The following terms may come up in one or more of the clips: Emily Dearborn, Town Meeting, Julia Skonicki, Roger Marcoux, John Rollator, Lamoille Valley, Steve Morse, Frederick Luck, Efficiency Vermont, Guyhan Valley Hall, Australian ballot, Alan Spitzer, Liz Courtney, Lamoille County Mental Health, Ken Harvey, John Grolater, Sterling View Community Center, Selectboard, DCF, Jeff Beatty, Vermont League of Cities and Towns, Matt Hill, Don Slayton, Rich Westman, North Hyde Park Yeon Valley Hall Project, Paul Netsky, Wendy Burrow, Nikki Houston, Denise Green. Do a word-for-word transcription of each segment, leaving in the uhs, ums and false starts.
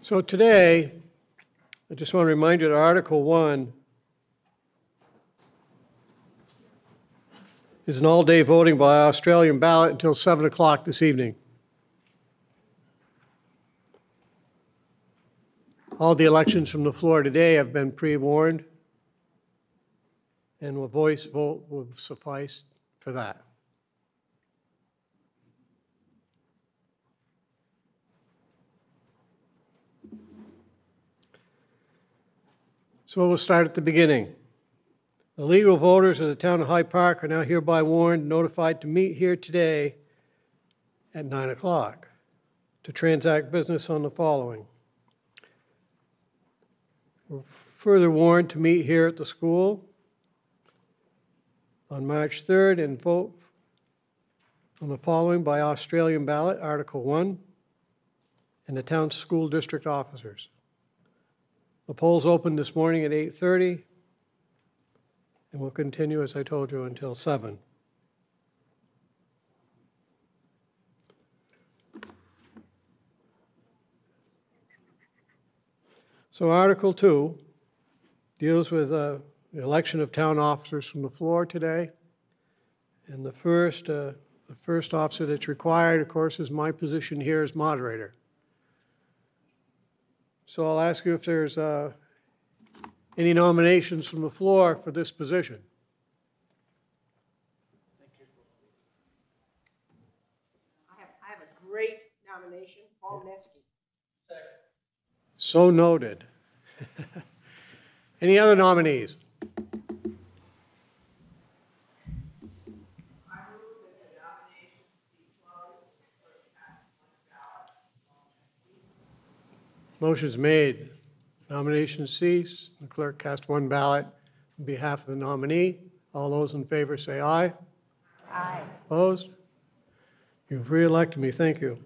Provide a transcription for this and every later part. So today, I just want to remind you that Article one is an all-day voting by Australian ballot until seven o'clock this evening. All the elections from the floor today have been pre-warned, and a voice vote will suffice for that. So we'll start at the beginning. The legal voters of the town of Hyde Park are now hereby warned and notified to meet here today at nine o'clock to transact business on the following. We're further warned to meet here at the school on March third and vote on the following by Australian ballot, Article one, and the town school district officers. The polls opened this morning at eight thirty, and will continue, as I told you, until seven. So Article two deals with uh, the election of town officers from the floor today. And the first, uh, the first officer that's required, of course, is my position here as moderator. So I'll ask you if there's uh, any nominations from the floor for this position. Thank you. I have, I have a great nomination, Paul Netsky. Second. So noted. Any other nominees? Motion's made. Nominations cease. The clerk cast one ballot on behalf of the nominee. All those in favor say aye. Aye. Opposed? You've re-elected me. Thank you.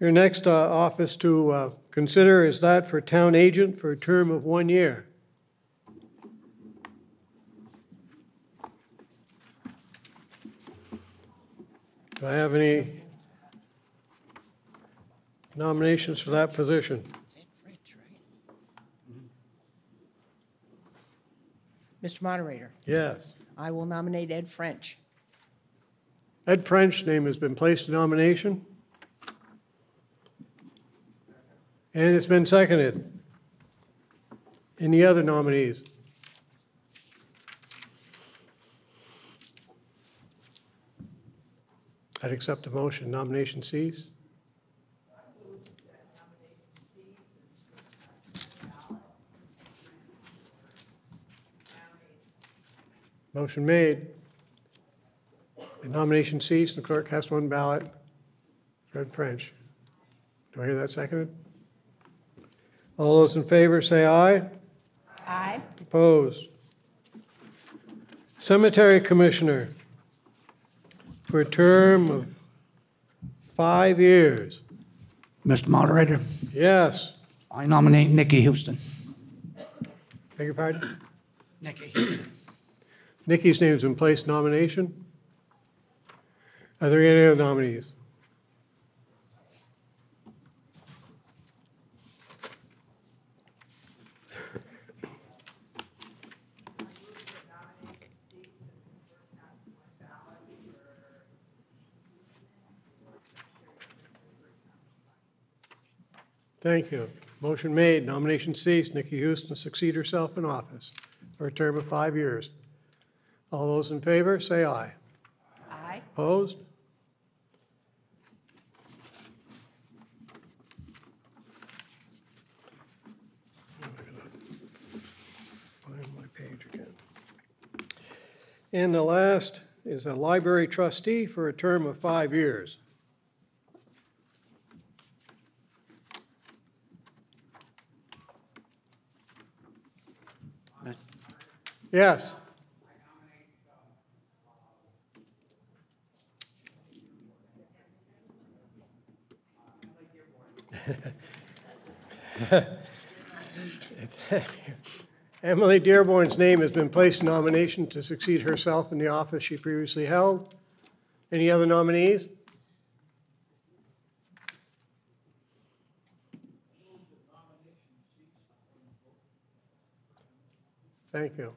Your next uh, office to uh, consider is that for town agent for a term of one year. Do I have any nominations for that position? Mister Moderator. Yes. I will nominate Ed French. Ed French's name has been placed in nomination. And it's been seconded. Any other nominees? I'd accept the motion. Nomination cease. Motion made. The nomination ceased. The clerk cast one ballot. Fred French. Do I hear that seconded? All those in favor say aye. Aye. Opposed. Cemetery Commissioner for a term of five years. Mister Moderator. Yes. I nominate Nikki Houston. Beg your pardon? Nikki. Nikki's name has been placed in nomination. Are there any other nominees? Thank you. Motion made. Nomination ceased. Nikki Houston succeed herself in office for a term of five years. All those in favor, say aye. Aye. Opposed? And the last is a library trustee for a term of five years. Yes. Emily Dearborn's name has been placed in nomination to succeed herself in the office she previously held. Any other nominees? Thank you.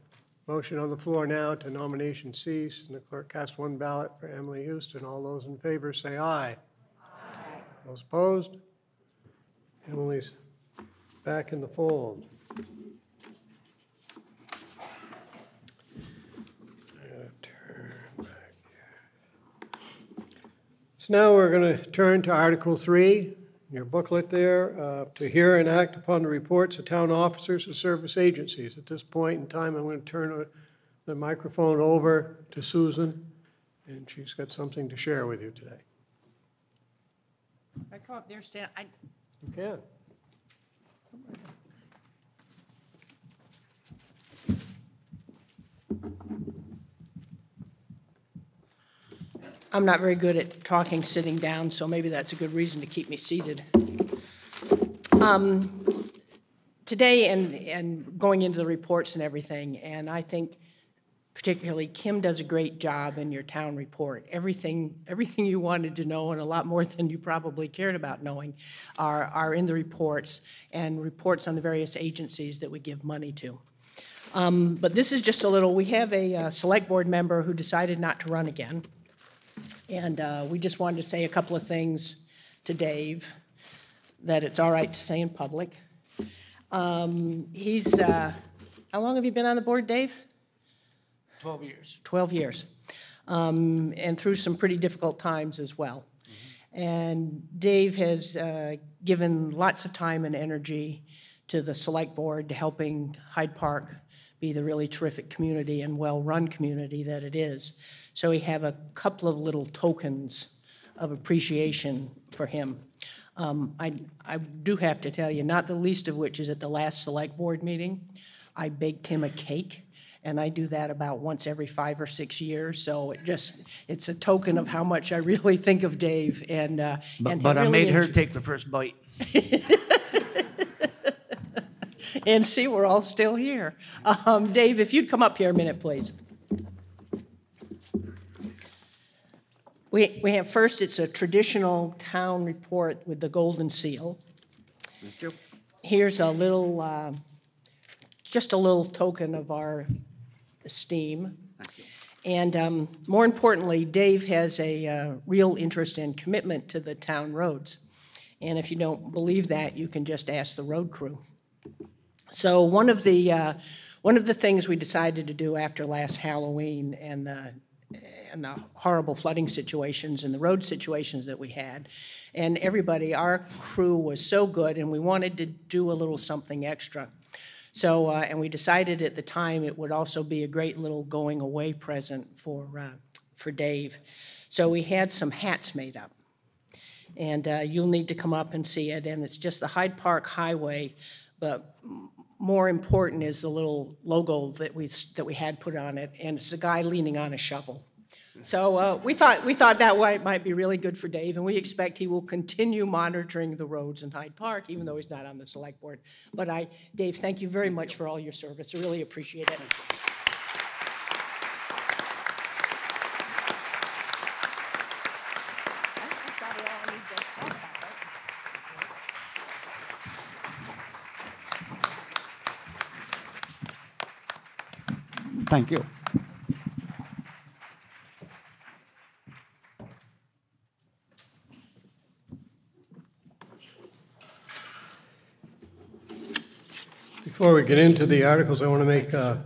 Motion on the floor now to nomination cease, and the clerk cast one ballot for Emily Houston. All those in favor say aye. Aye. Those opposed? Emily's back in the fold. So now we're going to turn to Article three, in your booklet there, uh, to hear and act upon the reports of town officers and service agencies. At this point in time, I'm going to turn the microphone over to Susan, and she's got something to share with you today. I come up there, Stan. I... You can. I'm not very good at talking sitting down, so maybe that's a good reason to keep me seated. Um, today and, and going into the reports and everything, and I think particularly Kim does a great job in your town report. Everything, everything you wanted to know and a lot more than you probably cared about knowing are, are in the reports and reports on the various agencies that we give money to. Um, but this is just a little, we have a uh, select board member who decided not to run again. And uh, we just wanted to say a couple of things to Dave that it's all right to say in public. Um, he's, uh, how long have you been on the board, Dave? twelve years. twelve years. Um, and through some pretty difficult times as well. Mm-hmm. And Dave has uh, given lots of time and energy to the select board, to helping Hyde Park be the really terrific community and well-run community that it is. So we have a couple of little tokens of appreciation for him. Um, I, I do have to tell you, not the least of which is at the last select board meeting, I baked him a cake, and I do that about once every five or six years. So it just, it's a token of how much I really think of Dave. And uh, But, and but really I made her take the first bite. And see, we're all still here. Um, Dave, if you'd come up here a minute, please. We, we have first, it's a traditional town report with the golden seal. Thank you. Here's a little, uh, just a little token of our esteem. Thank you. And um, more importantly, Dave has a uh, real interest and commitment to the town roads. And if you don't believe that, you can just ask the road crew. So one of the uh, one of the things we decided to do after last Halloween and the and the horrible flooding situations and the road situations that we had, and everybody, our crew was so good, and we wanted to do a little something extra. So uh, and we decided at the time it would also be a great little going away present for uh, for Dave. So we had some hats made up. And uh, you'll need to come up and see it. And it's just the Hyde Park Highway, but more important is the little logo that we that we had put on it, and it's a guy leaning on a shovel. So uh, we thought we thought that way it might be really good for Dave, and we expect he will continue monitoring the roads in Hyde Park, even though he's not on the select board. But I, Dave, thank you very much for all your service. I really appreciate it. Thank you. Before we get into the articles, I want to make uh,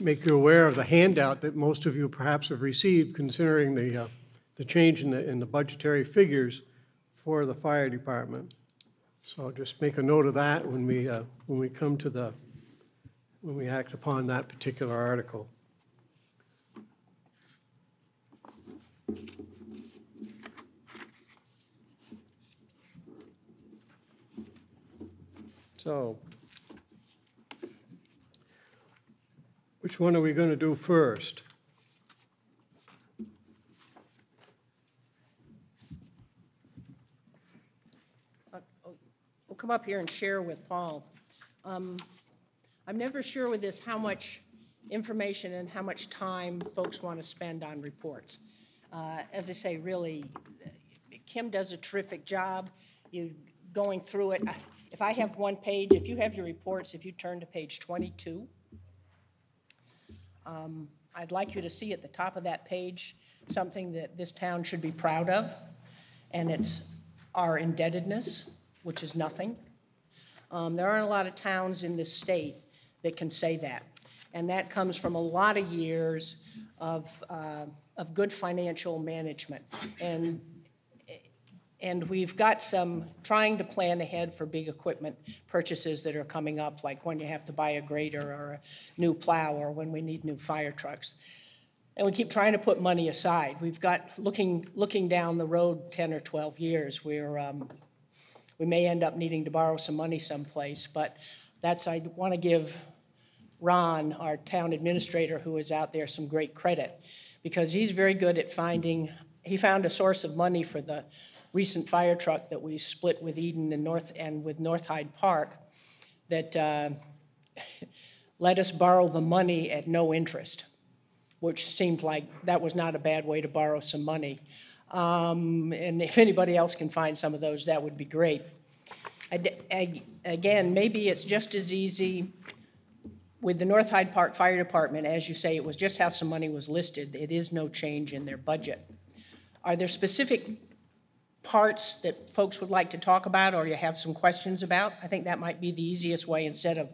make you aware of the handout that most of you perhaps have received, considering the uh, the change in the in the budgetary figures for the fire department. So just make a note of that when we uh, when we come to the. when we act upon that particular article. So, which one are we going to do first? Uh, we'll come up here and share with Paul. Um, I'm never sure with this how much information and how much time folks want to spend on reports. Uh, as I say, really, Kim does a terrific job. You going through it. I, if I have one page, if you have your reports, if you turn to page twenty-two, um, I'd like you to see at the top of that page something that this town should be proud of, and it's our indebtedness, which is nothing. Um, there aren't a lot of towns in this state that can say that, and that comes from a lot of years of uh, of good financial management. And and we've got some trying to plan ahead for big equipment purchases that are coming up, like when you have to buy a grader or a new plow or when we need new fire trucks. And we keep trying to put money aside. We've got, looking looking down the road ten or twelve years, we're, um, we may end up needing to borrow some money someplace, but that's, I want to give Ron, our town administrator, who is out there, some great credit, because he's very good at finding, he found a source of money for the recent fire truck that we split with Eden and North and with North Hyde Park that uh, let us borrow the money at no interest, which seemed like that was not a bad way to borrow some money. Um, and if anybody else can find some of those, that would be great. I, I, again, maybe it's just as easy with the North Hyde Park Fire Department. As you say, it was just how some money was listed. It is no change in their budget. Are there specific parts that folks would like to talk about or you have some questions about? I think that might be the easiest way instead of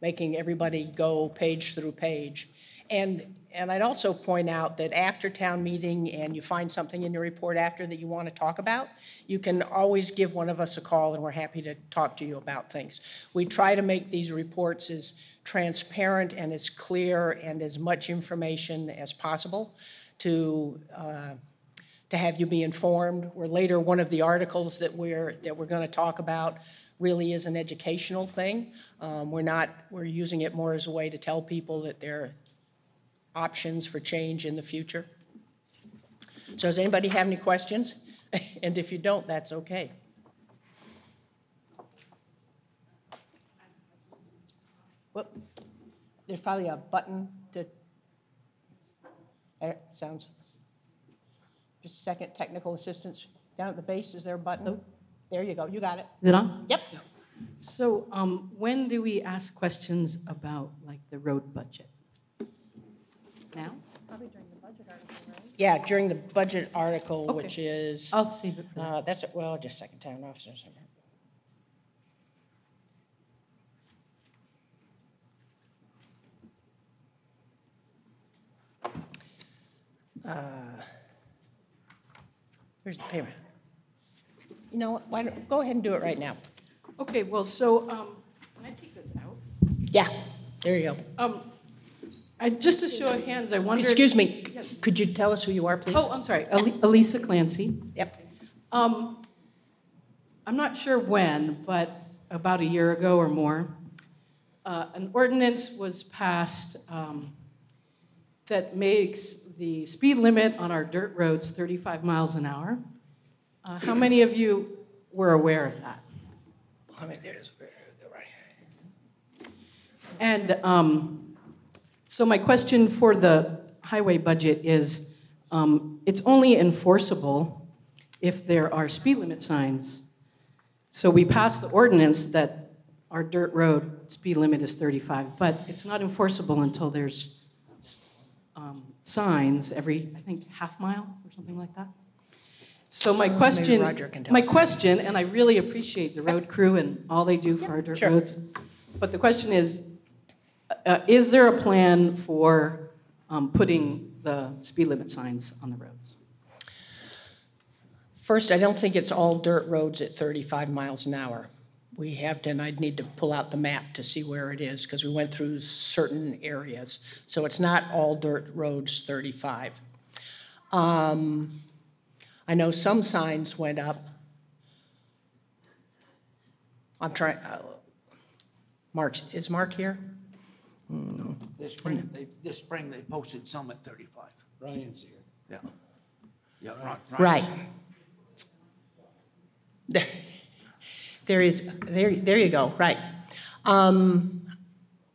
making everybody go page through page. And, and I'd also point out that after town meeting and you find something in your report after that you want to talk about, you can always give one of us a call and we're happy to talk to you about things. We try to make these reports as transparent and as clear and as much information as possible to uh, to have you be informed. Or later, one of the articles that we're that we're going to talk about really is an educational thing. Um, we're not we're using it more as a way to tell people that there are options for change in the future. So, does anybody have any questions? And if you don't, that's okay. Whoop. There's probably a button to, there, it sounds, just a second, technical assistance. Down at the base, is there a button? Nope. There you go, you got it. Is it on? Yep. So um, when do we ask questions about like the road budget? Now? Probably during the budget article, right? Yeah, during the budget article, okay. Which is. I'll save it for uh, that. That's, well, just second town officers. Uh, where's the paper? You know what? Why don't, go ahead and do it right now. Okay. Well, so um, can I take this out? Yeah. There you go. Um, I, just to show of hands, I wonder. Excuse me. Yes. Could you tell us who you are, please? Oh, I'm sorry. Elisa Clancy. Yep. Um, I'm not sure when, but about a year ago or more, uh, an ordinance was passed. Um, that makes the speed limit on our dirt roads thirty-five miles an hour. Uh, how many of you were aware of that? I mean, there's, right. And um, so my question for the highway budget is, um, it's only enforceable if there are speed limit signs. So we passed the ordinance that our dirt road speed limit is thirty-five, but it's not enforceable until there's Um, signs every, I think, half mile or something like that. So my question, my question, and I really appreciate the road crew and all they do for our dirt roads, but the question is, uh, is there a plan for um, putting the speed limit signs on the roads? First, I don't think it's all dirt roads at thirty-five miles an hour. We have to, and I'd need to pull out the map to see where it is because we went through certain areas. So it's not all dirt roads thirty-five. Um, I know some signs went up. I'm trying, uh, March, is Mark here? No. This spring, they, this spring they posted some at thirty-five. Ryan's here. Yeah. Yeah, Ryan. Ryan's right. Here. There is, there, there you go, right. Um,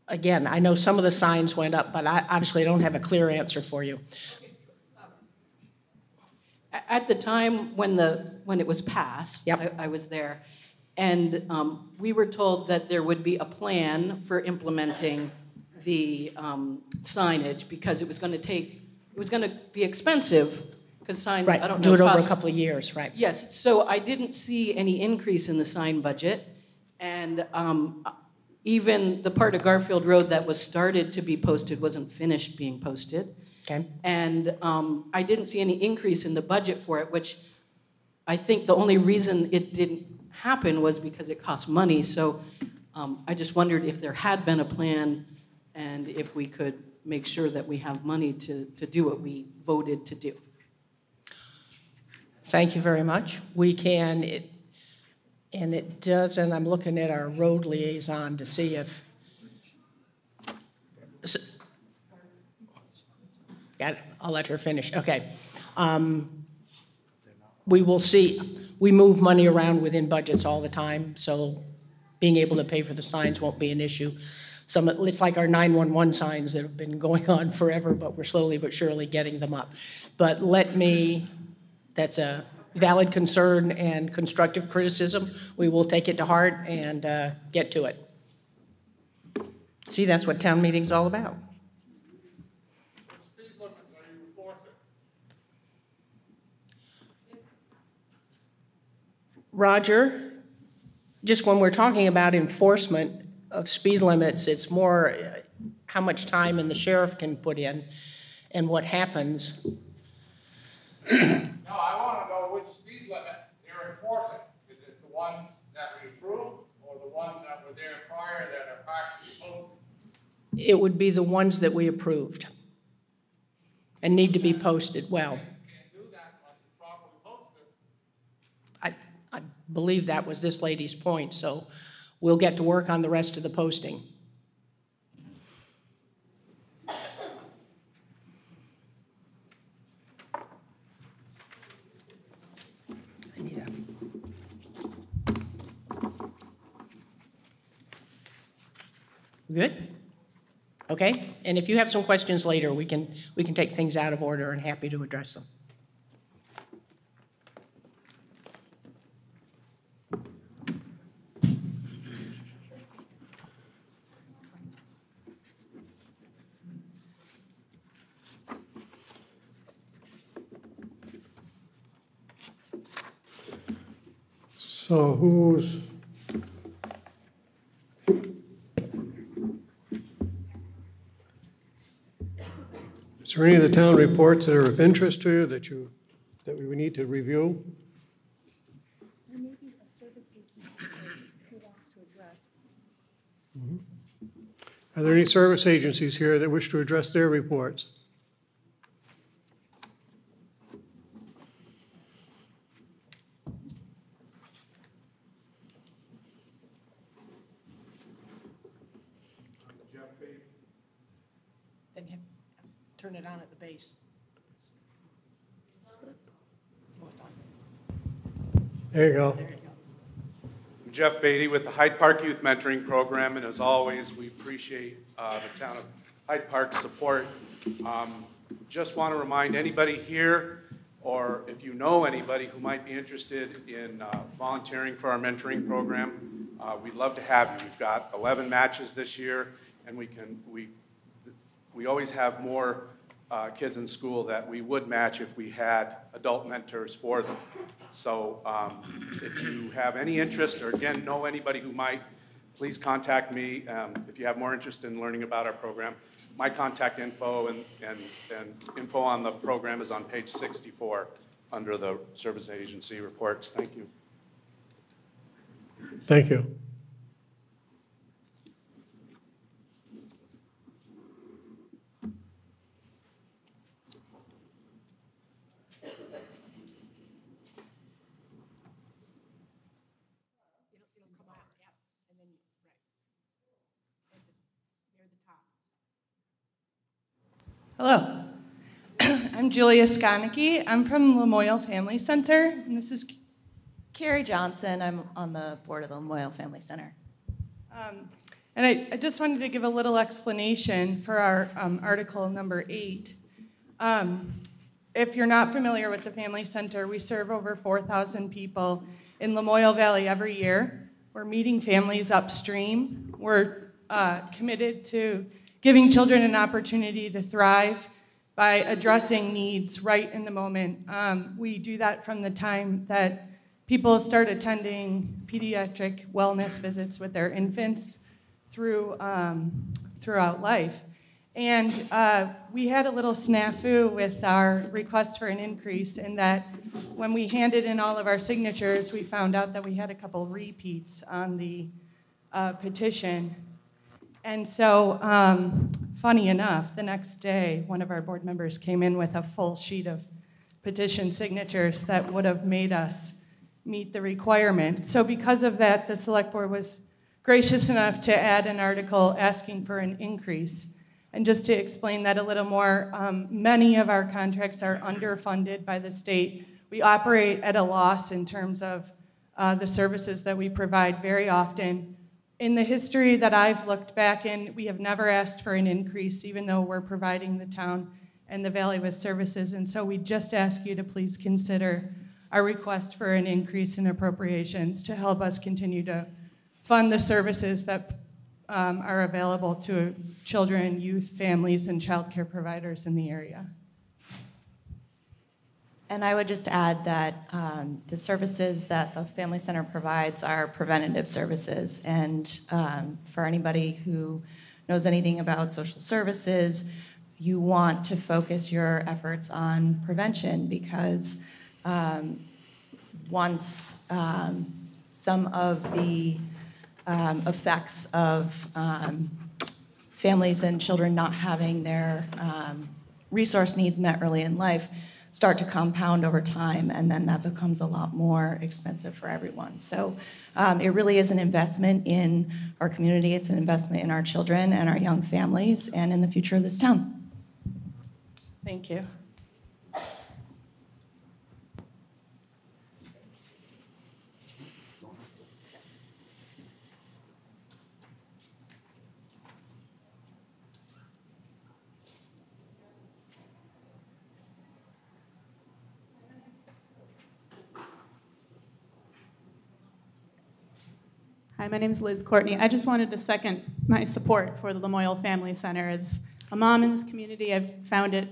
again, I know some of the signs went up, but I obviously don't have a clear answer for you. At the time when the when it was passed, yep. I, I was there, and um, we were told that there would be a plan for implementing the um, signage because it was going to take it was going to be expensive because signs right. I don't do know, it cost, over a couple of years, right? Yes, so I didn't see any increase in the sign budget, and um, even the part of Garfield Road that was started to be posted wasn't finished being posted. Okay. And um, I didn't see any increase in the budget for it, which I think the only reason it didn't happen was because it cost money. So um, I just wondered if there had been a plan and if we could make sure that we have money to, to do what we voted to do. Thank you very much. We can, it, and it does, and I'm looking at our road liaison to see if... So, got it. I'll let her finish. Okay. Um, we will see. We move money around within budgets all the time, so being able to pay for the signs won't be an issue. Some, it's like our nine one one signs that have been going on forever, but we're slowly but surely getting them up. But let me, that's a valid concern and constructive criticism. We will take it to heart and uh, get to it. See, that's what town meeting's all about. Roger, just when we're talking about enforcement of speed limits, it's more how much time and the sheriff can put in and what happens. No, I want to know which speed limit they're enforcing. Is it the ones that we approved or the ones that were there prior that are partially posted? It would be the ones that we approved and need to be posted. Well, I believe that was this lady's point, so we'll get to work on the rest of the posting. I need a... Good? Okay, and if you have some questions later, we can, we can take things out of order and happy to address them. So who's, is there any of the town reports that are of interest to you that you, that we need to review? There may be a service agency who wants to address. Mm-hmm. Are there any service agencies here that wish to address their reports? Turn it on at the base. There you go. There you go. I'm Jeff Beatty with the Hyde Park Youth Mentoring Program, and as always, we appreciate uh, the town of Hyde Park's support. Um, just want to remind anybody here, or if you know anybody who might be interested in uh, volunteering for our mentoring program, uh, we'd love to have you. We've got eleven matches this year, and we can we. We always have more uh, kids in school that we would match if we had adult mentors for them. So um, if you have any interest or, again, know anybody who might, please contact me um, if you have more interest in learning about our program. My contact info and, and, and info on the program is on page sixty-four under the service agency reports. Thank you. Thank you. Hello, I'm Julia Skonicki. I'm from Lamoille Family Center, and this is Carrie Johnson. I'm on the board of the Lamoille Family Center. Um, and I, I just wanted to give a little explanation for our um, article number eight. Um, if you're not familiar with the Family Center, we serve over four thousand people in Lamoille Valley every year. We're meeting families upstream. We're uh, committed to giving children an opportunity to thrive by addressing needs right in the moment. Um, we do that from the time that people start attending pediatric wellness visits with their infants through, um, throughout life. And uh, we had a little snafu with our request for an increase in that when we handed in all of our signatures, we found out that we had a couple repeats on the uh, petition. And so, um, funny enough, the next day, one of our board members came in with a full sheet of petition signatures that would have made us meet the requirement. So because of that, the Select Board was gracious enough to add an article asking for an increase. And just to explain that a little more, um, many of our contracts are underfunded by the state. We operate at a loss in terms of uh, the services that we provide very often. In the history that I've looked back in, we have never asked for an increase, even though we're providing the town and the valley with services. And so we just ask you to please consider our request for an increase in appropriations to help us continue to fund the services that um, are available to children, youth, families, and child care providers in the area. And I would just add that um, the services that the Family Center provides are preventative services. And um, for anybody who knows anything about social services, you want to focus your efforts on prevention because um, once um, some of the um, effects of um, families and children not having their um, resource needs met early in life, start to compound over time, and then that becomes a lot more expensive for everyone. So um, it really is an investment in our community. It's an investment in our children and our young families and in the future of this town. Thank you. Hi, my name is Liz Courtney. I just wanted to second my support for the Lamoille Family Center. As a mom in this community, I've found it,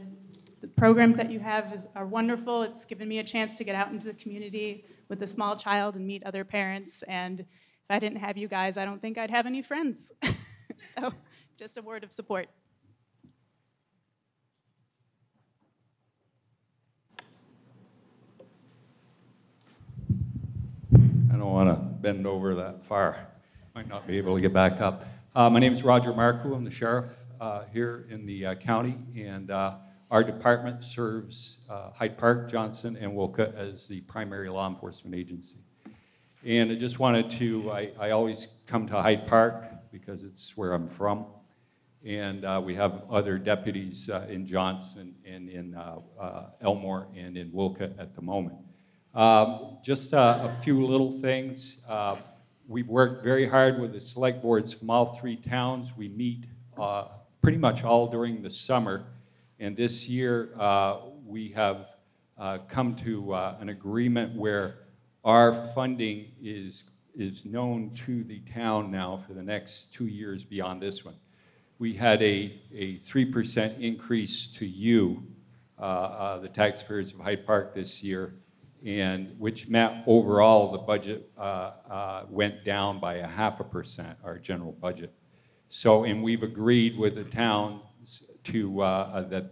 the programs that you have is, are wonderful. It's given me a chance to get out into the community with a small child and meet other parents. And if I didn't have you guys, I don't think I'd have any friends. So just a word of support. I don't want to bend over that far. Might not be able to get back up. Uh, my name is Roger Marcoux. I'm the sheriff uh, here in the uh, county, and uh, our department serves uh, Hyde Park, Johnson, and Woka as the primary law enforcement agency. And I just wanted to, I, I always come to Hyde Park because it's where I'm from, and uh, we have other deputies uh, in Johnson and in uh, uh, Elmore and in Woka at the moment. Um, just uh, a few little things. Uh, we've worked very hard with the select boards from all three towns. We meet uh, pretty much all during the summer. And this year, uh, we have uh, come to uh, an agreement where our funding is, is known to the town now for the next two years beyond this one. We had a, a three percent increase to you, uh, uh, the taxpayers of Hyde Park this year, and which meant overall the budget uh, uh, went down by a half a percent, our general budget. So, and we've agreed with the towns to, uh, that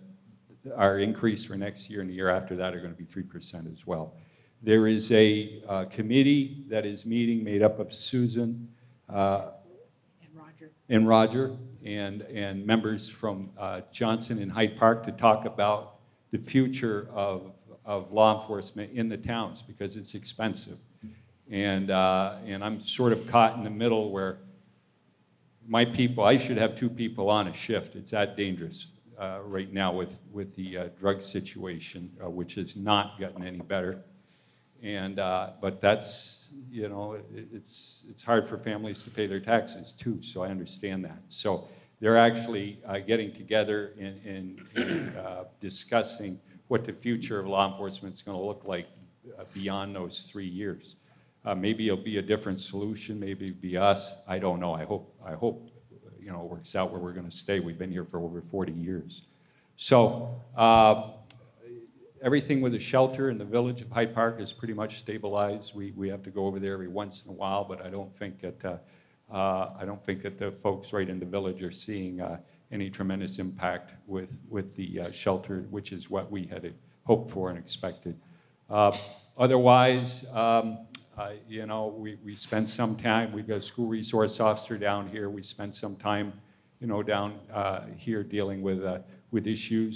our increase for next year and the year after that are gonna be three percent as well. There is a uh, committee that is meeting made up of Susan uh, and Roger, and, Roger and, and members from uh, Johnson and Hyde Park to talk about the future of of law enforcement in the towns because it's expensive. And, uh, and I'm sort of caught in the middle where my people, I should have two people on a shift. It's that dangerous. Uh, uh, right now with, with the uh, drug situation, uh, which has not gotten any better. And, uh, but that's, you know, it, it's, it's hard for families to pay their taxes too, so I understand that. So they're actually uh, getting together and, and uh, discussing what the future of law enforcement is going to look like uh, beyond those three years. Uh, maybe it'll be a different solution, maybe it'll be us, I don't know. I hope, I hope, you know, it works out where we're going to stay. We've been here for over forty years. So uh, everything with the shelter in the village of Hyde Park is pretty much stabilized. We, we have to go over there every once in a while, but I don't think that, uh, uh, I don't think that the folks right in the village are seeing uh, any tremendous impact with, with the uh, shelter, which is what we had hoped for and expected. Uh, otherwise, um, Uh, you know, we, we spent some time, we've got a school resource officer down here. We spent some time, you know, down uh, here dealing with, uh, with issues,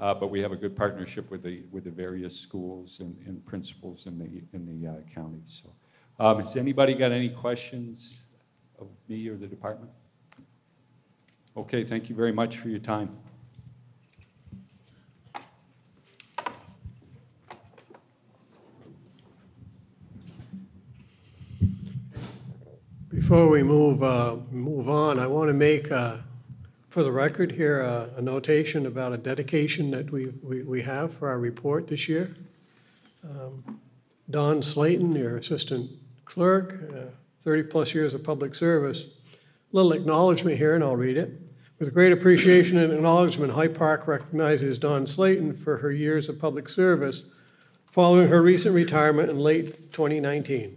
uh, but we have a good partnership with the, with the various schools and, and principals in the, in the uh, county. So, um, has anybody got any questions of me or the department? Okay, thank you very much for your time. Before we move, uh, move on, I want to make, uh, for the record here, uh, a notation about a dedication that we've, we, we have for our report this year. Um, Don Slayton, your assistant clerk, uh, thirty plus years of public service. A little acknowledgement here, and I'll read it. With great appreciation and acknowledgement, Hyde Park recognizes Don Slayton for her years of public service following her recent retirement in late twenty nineteen.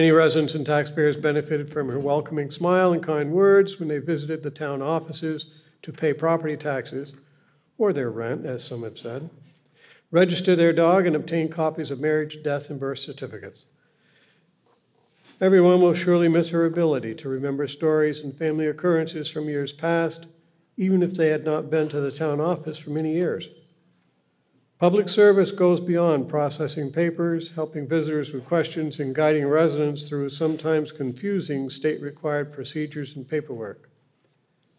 Many residents and taxpayers benefited from her welcoming smile and kind words when they visited the town offices to pay property taxes, or their rent, as some have said, register their dog, and obtain copies of marriage, death, and birth certificates. Everyone will surely miss her ability to remember stories and family occurrences from years past, even if they had not been to the town office for many years. Public service goes beyond processing papers, helping visitors with questions, and guiding residents through sometimes confusing state-required procedures and paperwork.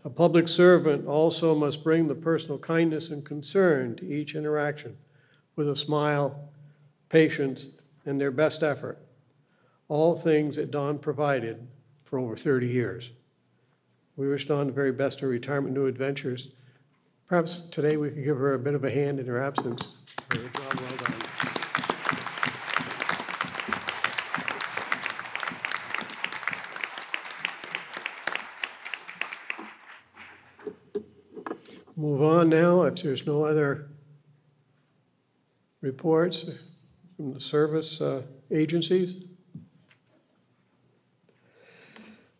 A public servant also must bring the personal kindness and concern to each interaction with a smile, patience, and their best effort, all things that Don provided for over thirty years. We wish Don the very best in retirement, new adventures. Perhaps today we could give her a bit of a hand in her absence for a job well done. Move on now, if there's no other reports from the service uh, agencies.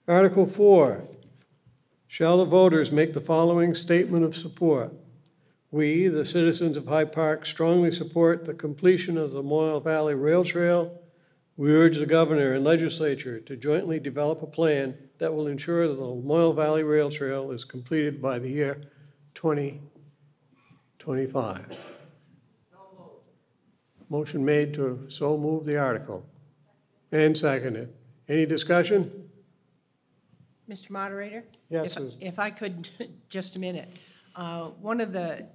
Article four. Shall the voters make the following statement of support? We, the citizens of Hyde Park, strongly support the completion of the Moyle Valley Rail Trail. We urge the governor and legislature to jointly develop a plan that will ensure that the Moyle Valley Rail Trail is completed by the year twenty twenty-five. Motion made to so move the article and seconded. Any discussion? Mister Moderator? Yes. If, if I could, just a minute. Uh, one of the,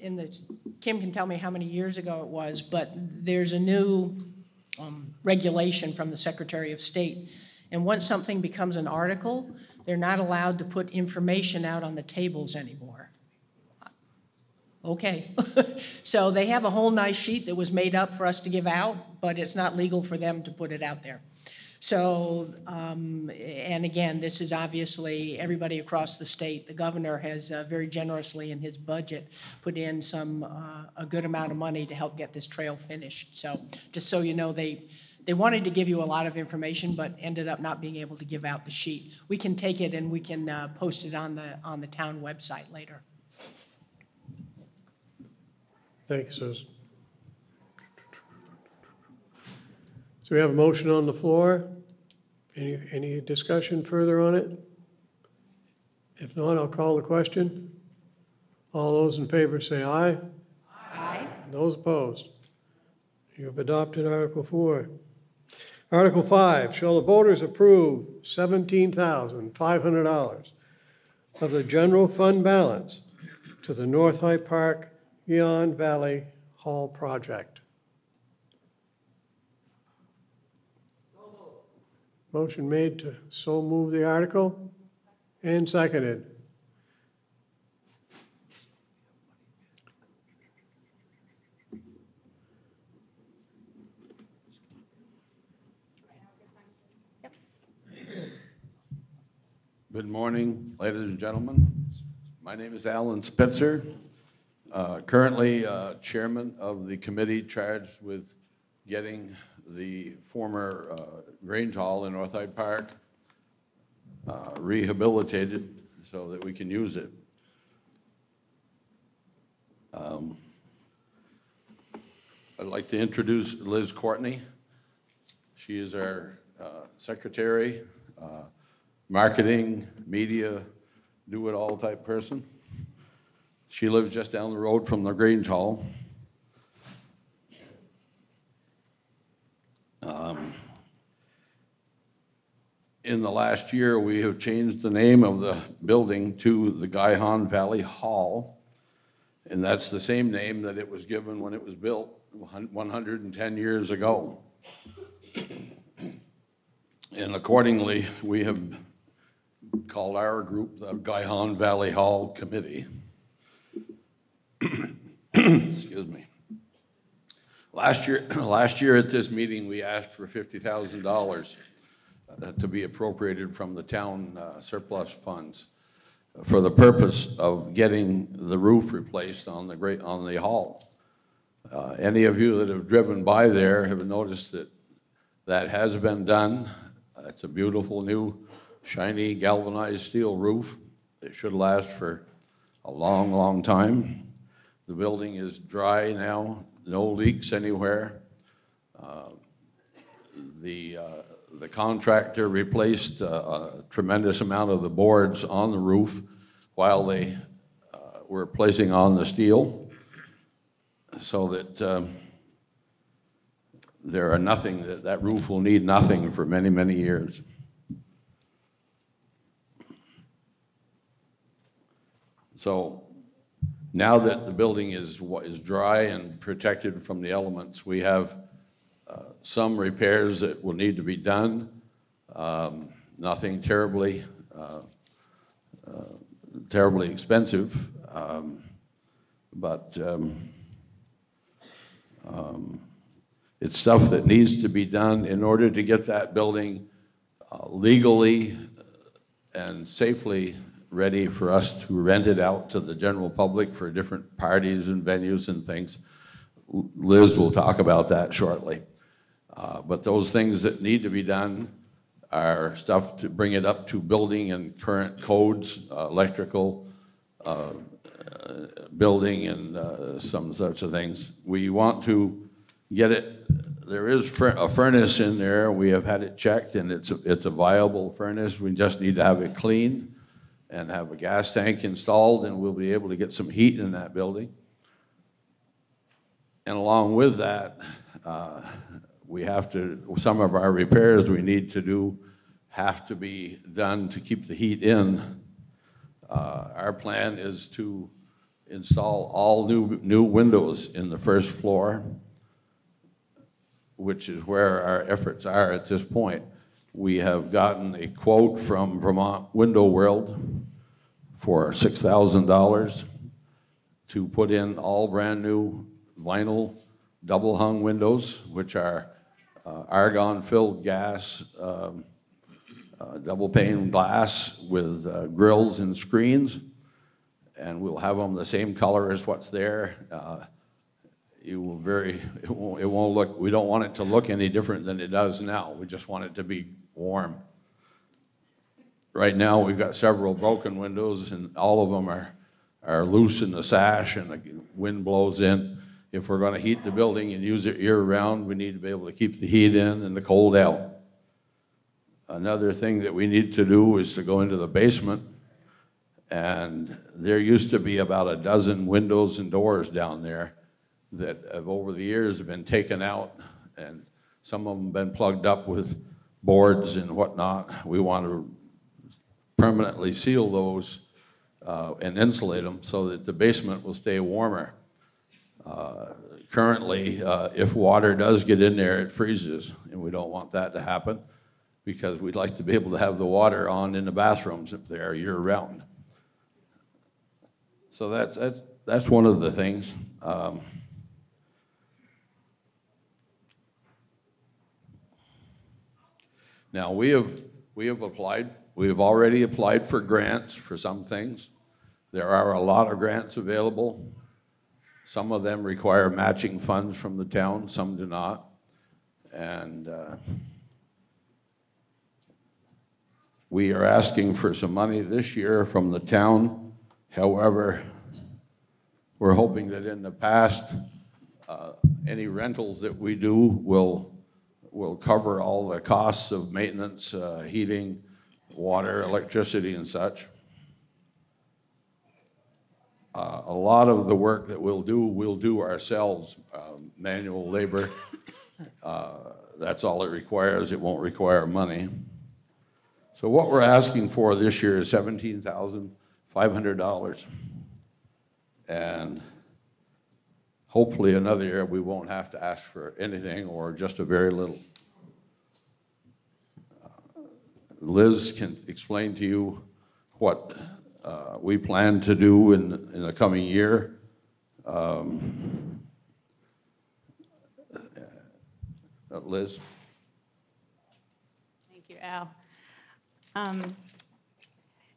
in the, Kim can tell me how many years ago it was, but there's a new um, regulation from the Secretary of State. And once something becomes an article, they're not allowed to put information out on the tables anymore. Okay. So they have a whole nice sheet that was made up for us to give out, but it's not legal for them to put it out there. So, um, and again, this is obviously everybody across the state. The governor has uh, very generously in his budget put in some, uh, a good amount of money to help get this trail finished. So just so you know, they, they wanted to give you a lot of information, but ended up not being able to give out the sheet. We can take it and we can uh, post it on the, on the town website later. Thank you, Susan. So we have a motion on the floor. Any, any discussion further on it? If not, I'll call the question. All those in favor say aye. Aye. And those opposed? You have adopted Article four. Article five, shall the voters approve seventeen thousand five hundred dollars of the general fund balance to the North Hyde Park Yeon Valley Hall Project. Motion made to so move the article and seconded. Good morning, ladies and gentlemen. My name is Alan Spitzer, uh, currently uh, chairman of the committee charged with getting the former uh, Grange Hall in North Hyde Park uh, rehabilitated so that we can use it. Um, I'd like to introduce Liz Courtney. She is our uh, secretary. Uh, marketing, media, do-it-all type person. She lives just down the road from the Grange Hall. Um, in the last year, we have changed the name of the building to the Guyhan Valley Hall, and that's the same name that it was given when it was built one hundred ten years ago. And accordingly, we have called our group the Guyhan Valley Hall Committee. Excuse me. Last year, last year at this meeting, we asked for fifty thousand dollars uh, to be appropriated from the town uh, surplus funds for the purpose of getting the roof replaced on the great on the hall. Uh, any of you that have driven by there have noticed that that has been done. Uh, it's a beautiful new shiny galvanized steel roof. It should last for a long, long time. The building is dry now, no leaks anywhere. Uh, the, uh, the contractor replaced uh, a tremendous amount of the boards on the roof while they uh, were placing on the steel, so that um, there are nothing, that, that roof will need nothing for many, many years. So now that the building is, is dry and protected from the elements, we have uh, some repairs that will need to be done. Um, nothing terribly, uh, uh, terribly expensive, um, but um, um, it's stuff that needs to be done in order to get that building uh, legally and safely ready for us to rent it out to the general public for different parties and venues and things. Liz will talk about that shortly. Uh, but those things that need to be done are stuff to bring it up to building and current codes, uh, electrical, uh, uh, building, and uh, some sorts of things. We want to get it, there is fur a furnace in there. We have had it checked, and it's a, it's a viable furnace. We just need to have it cleaned and have a gas tank installed, and we'll be able to get some heat in that building. And along with that, uh, we have to, some of our repairs we need to do have to be done to keep the heat in. Uh, our plan is to install all new, new windows in the first floor, which is where our efforts are at this point. We have gotten a quote from Vermont Window World for six thousand dollars to put in all brand new vinyl double hung windows, which are uh, argon filled gas, um, uh, double pane glass with uh, grills and screens. And we'll have them the same color as what's there. Uh, It will very, it won't, it won't look, we don't want it to look any different than it does now. We just want it to be warm. Right now, we've got several broken windows, and all of them are, are loose in the sash, and the wind blows in. If we're going to heat the building and use it year-round, we need to be able to keep the heat in and the cold out. Another thing that we need to do is to go into the basement, and there used to be about a dozen windows and doors down there that have over the years have been taken out, and some of them been plugged up with boards and whatnot. We want to permanently seal those uh, and insulate them so that the basement will stay warmer. Uh, currently, uh, if water does get in there, it freezes, and we don't want that to happen because we'd like to be able to have the water on in the bathrooms up there year-round. So that's, that's, that's one of the things. Um, now, we have, we have applied, we have already applied for grants for some things. There are a lot of grants available. Some of them require matching funds from the town, some do not. And uh, we are asking for some money this year from the town. However, we're hoping that in the past, uh, any rentals that we do will, will cover all the costs of maintenance, uh, heating, water, electricity, and such. Uh, a lot of the work that we'll do, we'll do ourselves, uh, manual labor. Uh, that's all it requires. It won't require money. So what we're asking for this year is seventeen thousand five hundred dollars. And hopefully another year we won't have to ask for anything or just a very little. Uh, Liz can explain to you what Uh, we plan to do in, in the coming year. Um, uh, Liz? Thank you, Al. Um,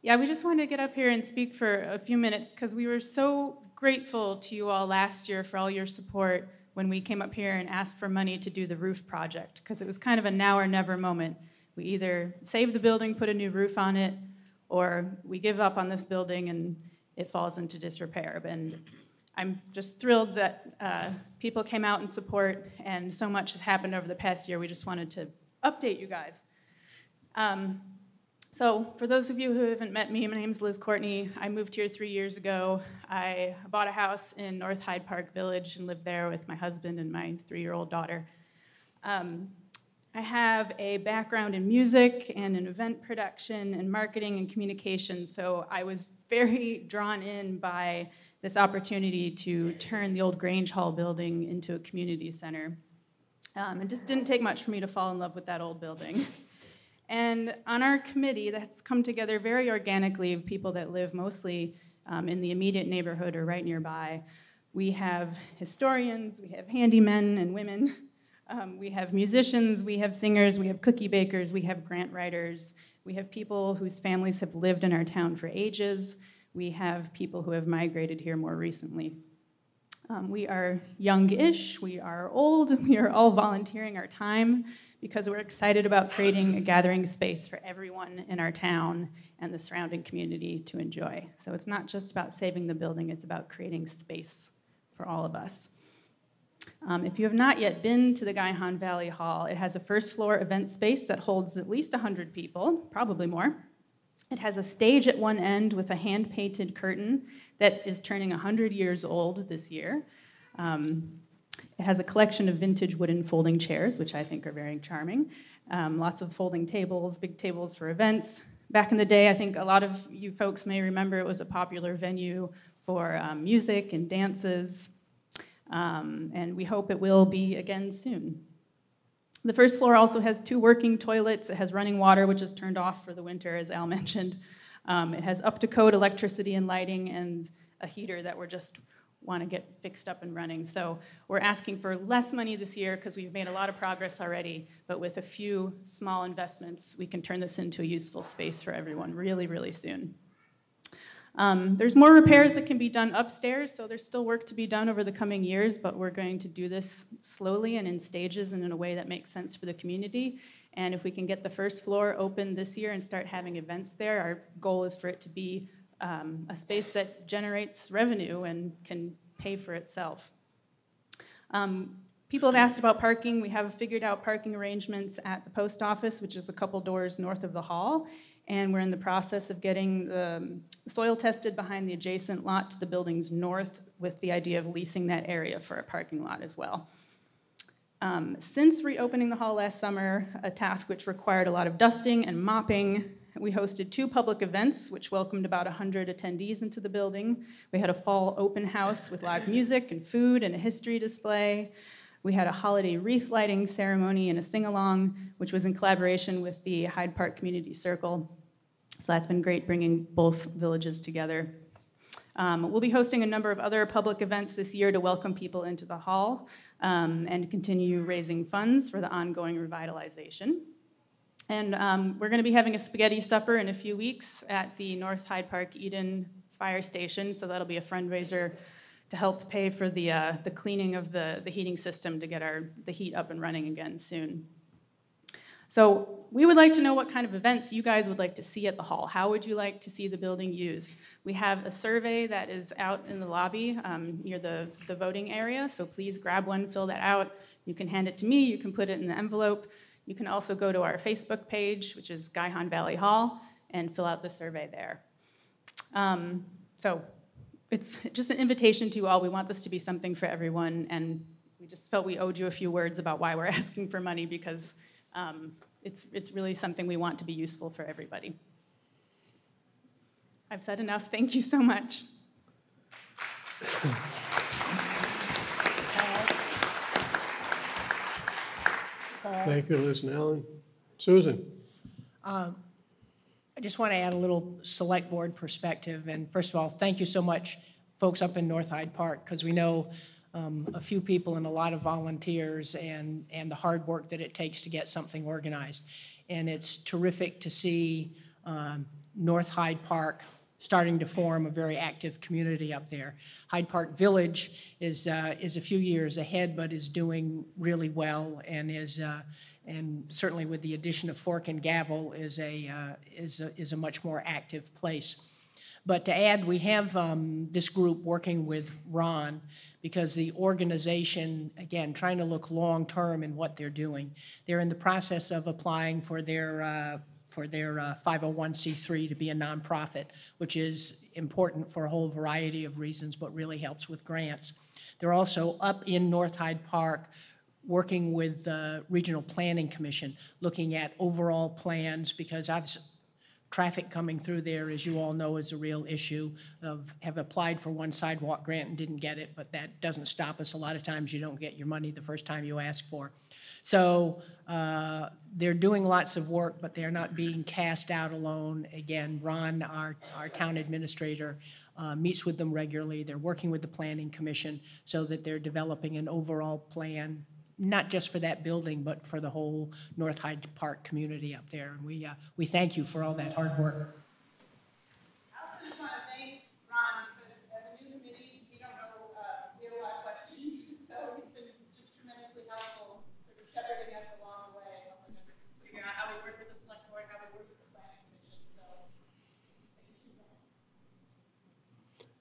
yeah, we just wanted to get up here and speak for a few minutes because we were so grateful to you all last year for all your support when we came up here and asked for money to do the roof project, because it was kind of a now or never moment. We either save the building, put a new roof on it, or we give up on this building and it falls into disrepair. And I'm just thrilled that uh, people came out in support, and so much has happened over the past year. We just wanted to update you guys. Um, so for those of you who haven't met me, my name's Liz Courtney. I moved here three years ago. I bought a house in North Hyde Park Village and lived there with my husband and my three-year-old daughter. Um, I have a background in music and in event production and marketing and communication, so I was very drawn in by this opportunity to turn the old Grange Hall building into a community center. Um, it just didn't take much for me to fall in love with that old building. And on our committee, that's come together very organically of people that live mostly um, in the immediate neighborhood or right nearby. We have historians, we have handymen and women, Um, we have musicians, we have singers, we have cookie bakers, we have grant writers, we have people whose families have lived in our town for ages, we have people who have migrated here more recently. Um, we are young-ish, we are old, we are all volunteering our time because we're excited about creating a gathering space for everyone in our town and the surrounding community to enjoy. So it's not just about saving the building, it's about creating space for all of us. Um, if you have not yet been to the Guyhan Valley Hall, it has a first floor event space that holds at least one hundred people, probably more. It has a stage at one end with a hand-painted curtain that is turning one hundred years old this year. Um, it has a collection of vintage wooden folding chairs, which I think are very charming. Um, lots of folding tables, big tables for events. Back in the day, I think a lot of you folks may remember it was a popular venue for um, music and dances. Um, and we hope it will be again soon. The first floor also has two working toilets. It has running water, which is turned off for the winter, as Al mentioned. Um, it has up-to-code electricity and lighting and a heater that we're just want to get fixed up and running. So we're asking for less money this year because we've made a lot of progress already, but with a few small investments, we can turn this into a useful space for everyone really, really soon. Um, there's more repairs that can be done upstairs, so there's still work to be done over the coming years, but we're going to do this slowly and in stages and in a way that makes sense for the community. And if we can get the first floor open this year and start having events there, our goal is for it to be um, a space that generates revenue and can pay for itself. Um, people have asked about parking. We have figured out parking arrangements at the post office, which is a couple doors north of the hall. And we're in the process of getting the soil tested behind the adjacent lot to the building's north with the idea of leasing that area for a parking lot as well. Um, since reopening the hall last summer, a task which required a lot of dusting and mopping We hosted two public events, which welcomed about one hundred attendees into the building. We had a fall open house with live music and food and a history display. We had a holiday wreath lighting ceremony and a sing-along, which was in collaboration with the Hyde Park Community Circle. So that's been great, bringing both villages together. Um, we'll be hosting a number of other public events this year to welcome people into the hall um, and continue raising funds for the ongoing revitalization. And um, we're going to be having a spaghetti supper in a few weeks at the North Hyde Park Yeon Fire Station, so that'll be a fundraiser to help pay for the, uh, the cleaning of the, the heating system to get our, the heat up and running again soon. So we would like to know what kind of events you guys would like to see at the hall. How would you like to see the building used? We have a survey that is out in the lobby um, near the, the voting area, so please grab one, fill that out. You can hand it to me, you can put it in the envelope. You can also go to our Facebook page, which is Guyhan Valley Hall, and fill out the survey there. Um, so it's just an invitation to you all. We want this to be something for everyone, and we just felt we owed you a few words about why we're asking for money, because um, it's, it's really something we want to be useful for everybody. I've said enough. Thank you so much. Uh, Thank you, Liz and Alan. Susan. Um, I just want to add a little select board perspective. And first of all, thank you so much, folks up in North Hyde Park, because we know um, a few people and a lot of volunteers and, and the hard work that it takes to get something organized. And it's terrific to see um, North Hyde Park starting to form a very active community up there. Hyde Park Village is uh, is a few years ahead, but is doing really well, and is uh, and certainly with the addition of Fork and Gavel is a uh, is a, is a much more active place. But to add, we have um, this group working with Ron, because the organization, again, trying to look long term in what they're doing. They're in the process of applying for their. Uh, for their uh, five oh one c three to be a nonprofit, which is important for a whole variety of reasons, but really helps with grants. They're also up in North Hyde Park working with the Regional Planning Commission, looking at overall plans, because obviously traffic coming through there, as you all know, is a real issue. Of, have applied for one sidewalk grant and didn't get it, but that doesn't stop us. A lot of times you don't get your money the first time you ask for. So uh, they're doing lots of work, but they're not being cast out alone. Again, Ron, our, our town administrator, uh, meets with them regularly. They're working with the Planning Commission so that they're developing an overall plan, not just for that building, but for the whole North Hyde Park community up there. And we, uh, we thank you for all that hard work.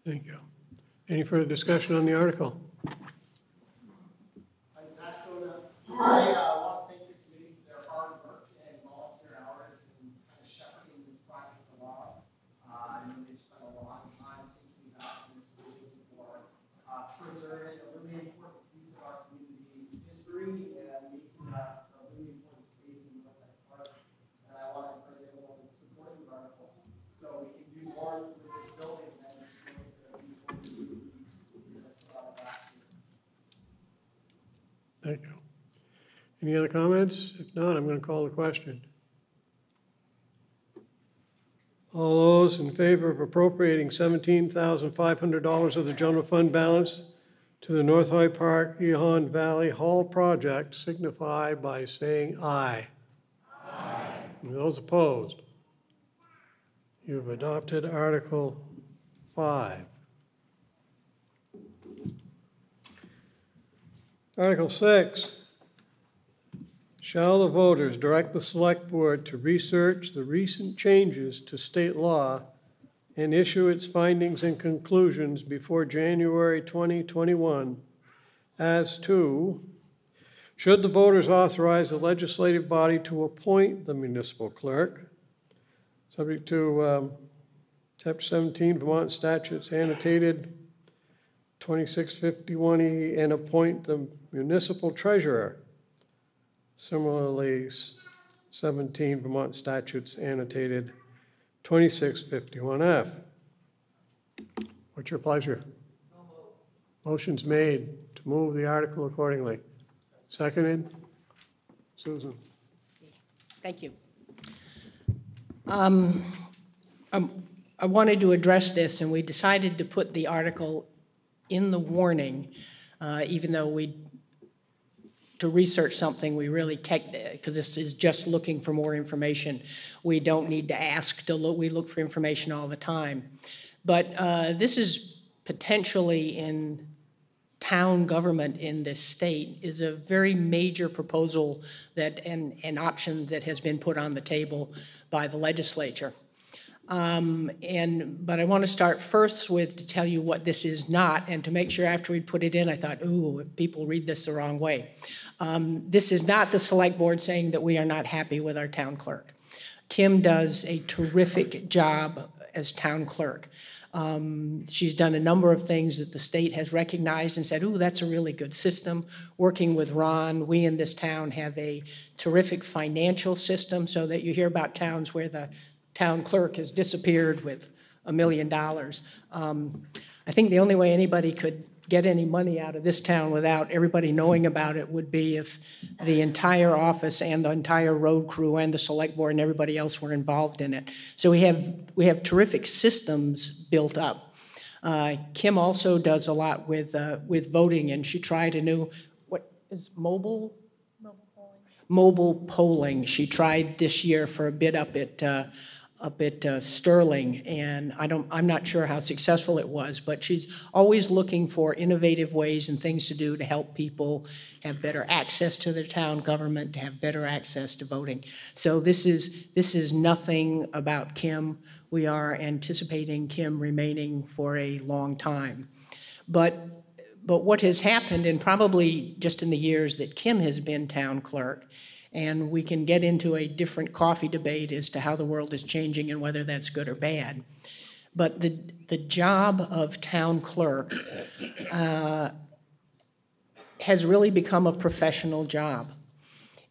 Thank you. Any further discussion on the article? I want to thank the committee for their hard work and volunteer hours and kind of shepherding this project along. I know they've spent a lot of time thinking about this vision for preserving a really important piece of our community's history and making a really important space in North Hyde Park. And I want to encourage everyone to support the article so we can do more with this building. Thank you. Any other comments? If not, I'm going to call the question. All those in favor of appropriating seventeen thousand five hundred dollars of the general fund balance to the North Hyde Park Yeon Valley Hall Project signify by saying aye. Aye. And those opposed? You've adopted Article five. Article six, shall the voters direct the select board to research the recent changes to state law and issue its findings and conclusions before January twenty twenty-one as to, should the voters authorize the legislative body to appoint the municipal clerk, subject to um, Chapter seventeen Vermont Statutes annotated twenty-six fifty-one E, and appoint the municipal treasurer, similarly seventeen Vermont Statutes annotated twenty-six fifty-one F. What's your pleasure? Motion's made to move the article accordingly. Seconded. Susan. Thank you. Um, um, I wanted to address this, and we decided to put the article in the warning, uh, even though we, to research something, we really take, because this is just looking for more information. We don't need to ask to look, we look for information all the time. But uh, this is potentially in town government in this state is a very major proposal that and an option that has been put on the table by the legislature. Um, and but I want to start first with to tell you what this is not, and to make sure after we put it in, I thought, ooh, if people read this the wrong way. Um, this is not the select board saying that we are not happy with our town clerk. Kim does a terrific job as town clerk. Um, she's done a number of things that the state has recognized and said, ooh, that's a really good system. Working with Ron, we in this town have a terrific financial system, so that you hear about towns where the town clerk has disappeared with a million dollars. Um, I think the only way anybody could get any money out of this town without everybody knowing about it would be if the entire office and the entire road crew and the select board and everybody else were involved in it. So we have, we have terrific systems built up. Uh, Kim also does a lot with, uh, with voting, and she tried a new, what is mobile? Mobile polling. Mobile polling she tried this year for a bid up at uh, up at uh, Sterling, and I don't, I'm not sure how successful it was, but she's always looking for innovative ways and things to do to help people have better access to their town government, to have better access to voting. So this is, this is nothing about Kim. We are anticipating Kim remaining for a long time. But, but what has happened, and probably just in the years that Kim has been town clerk, and we can get into a different coffee debate as to how the world is changing and whether that's good or bad. But the, the job of town clerk uh, has really become a professional job.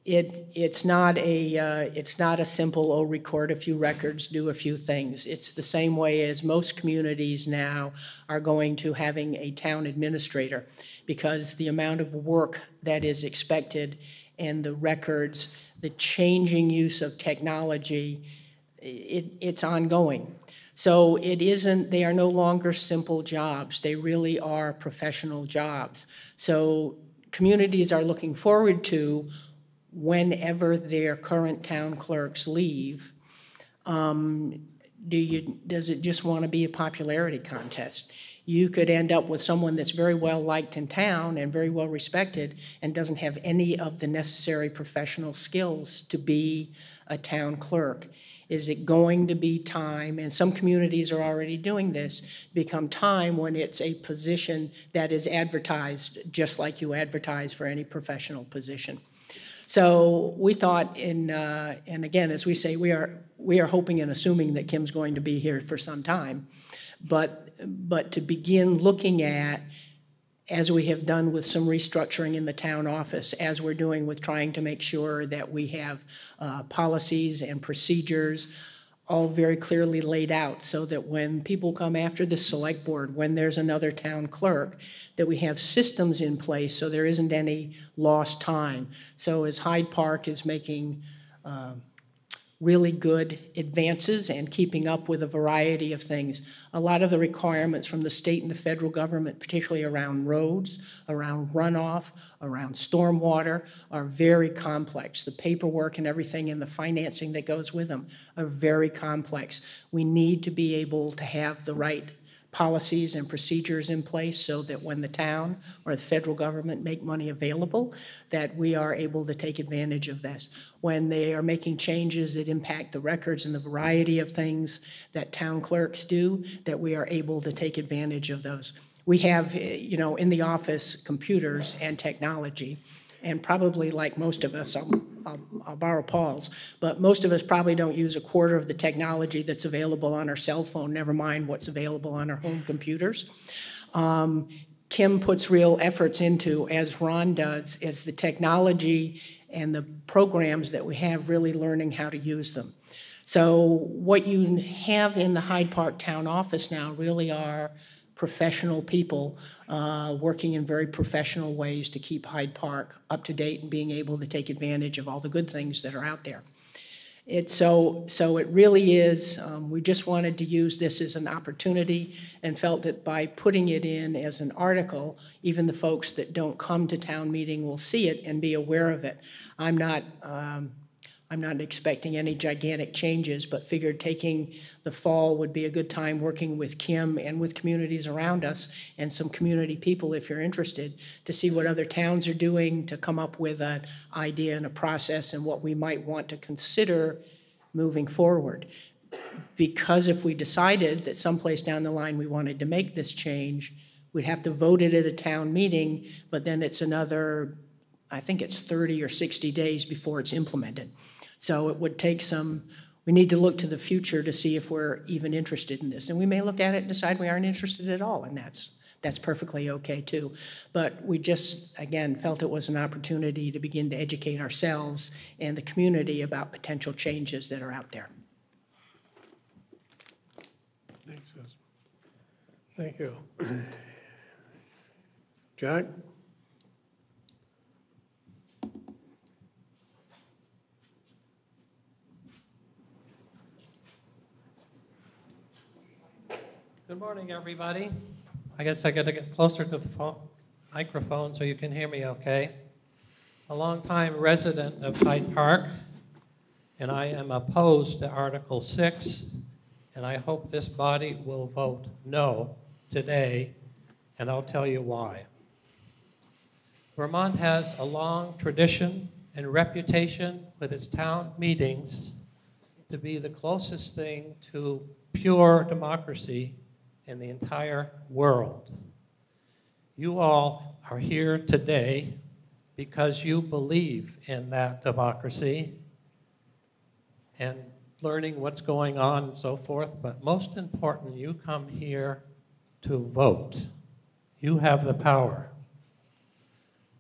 It, it's, not a, uh, it's not a simple, oh, record a few records, do a few things. It's the same way as most communities now are going to having a town administrator, because the amount of work that is expected and the records, the changing use of technology, it, it's ongoing. So it isn't, they are no longer simple jobs. They really are professional jobs. So communities are looking forward to, whenever their current town clerks leave, um, do you, does it just want to be a popularity contest? You could end up with someone that's very well liked in town and very well respected and doesn't have any of the necessary professional skills to be a town clerk. Is it going to be time, and some communities are already doing this, become time when it's a position that is advertised just like you advertise for any professional position? So we thought, in, uh, and again, as we say, we are, we are hoping and assuming that Kim's going to be here for some time, but but to begin looking at, as we have done with some restructuring in the town office, as we're doing with trying to make sure that we have uh, policies and procedures all very clearly laid out, so that when people come after the select board, when there's another town clerk, that we have systems in place so there isn't any lost time. So as Hyde Park is making um, really good advances and keeping up with a variety of things. A lot of the requirements from the state and the federal government, particularly around roads, around runoff, around stormwater, are very complex. The paperwork and everything and the financing that goes with them are very complex. We need to be able to have the right policies and procedures in place so that when the town or the federal government make money available, that we are able to take advantage of this. When they are making changes that impact the records and the variety of things that town clerks do, that we are able to take advantage of those. We have, you know, in the office, computers and technology, and probably like most of us, I'll, I'll, I'll borrow Paul's, but most of us probably don't use a quarter of the technology that's available on our cell phone, never mind what's available on our home computers. Um, Kim puts real efforts into, as Ron does, is the technology and the programs that we have, really learning how to use them. So what you have in the Hyde Park town office now really are professional people uh, working in very professional ways to keep Hyde Park up to date and being able to take advantage of all the good things that are out there. It's so, so it really is, um, we just wanted to use this as an opportunity and felt that by putting it in as an article, even the folks that don't come to town meeting will see it and be aware of it. I'm not, um, I'm not expecting any gigantic changes, but figured taking the fall would be a good time working with Kim and with communities around us and some community people, if you're interested, to see what other towns are doing, to come up with an idea and a process and what we might want to consider moving forward. Because if we decided that someplace down the line we wanted to make this change, we'd have to vote it at a town meeting, but then it's another, I think it's thirty or sixty days before it's implemented. So it would take some, we need to look to the future to see if we're even interested in this. And we may look at it and decide we aren't interested at all, and that's, that's perfectly okay too. But we just, again, felt it was an opportunity to begin to educate ourselves and the community about potential changes that are out there. Thanks, Susan. Thank you. Jack? Good morning, everybody. I guess I got to get closer to the phone, microphone so you can hear me okay. A longtime resident of Hyde Park, and I am opposed to Article six, and I hope this body will vote no today, and I'll tell you why. Vermont has a long tradition and reputation with its town meetings to be the closest thing to pure democracy in the entire world. You all are here today because you believe in that democracy and learning what's going on and so forth, but most important, you come here to vote. You have the power.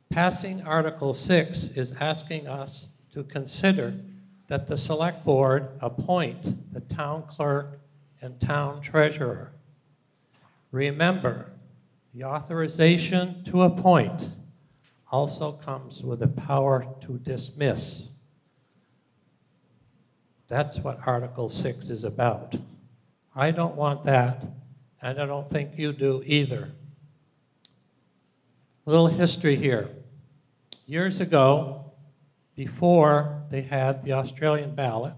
Passing Article six is asking us to consider that the Select Board appoint the town clerk and town treasurer. Remember, the authorization to appoint also comes with the power to dismiss. That's what Article six is about. I don't want that, and I don't think you do either. A little history here. Years ago, before they had the Australian ballot,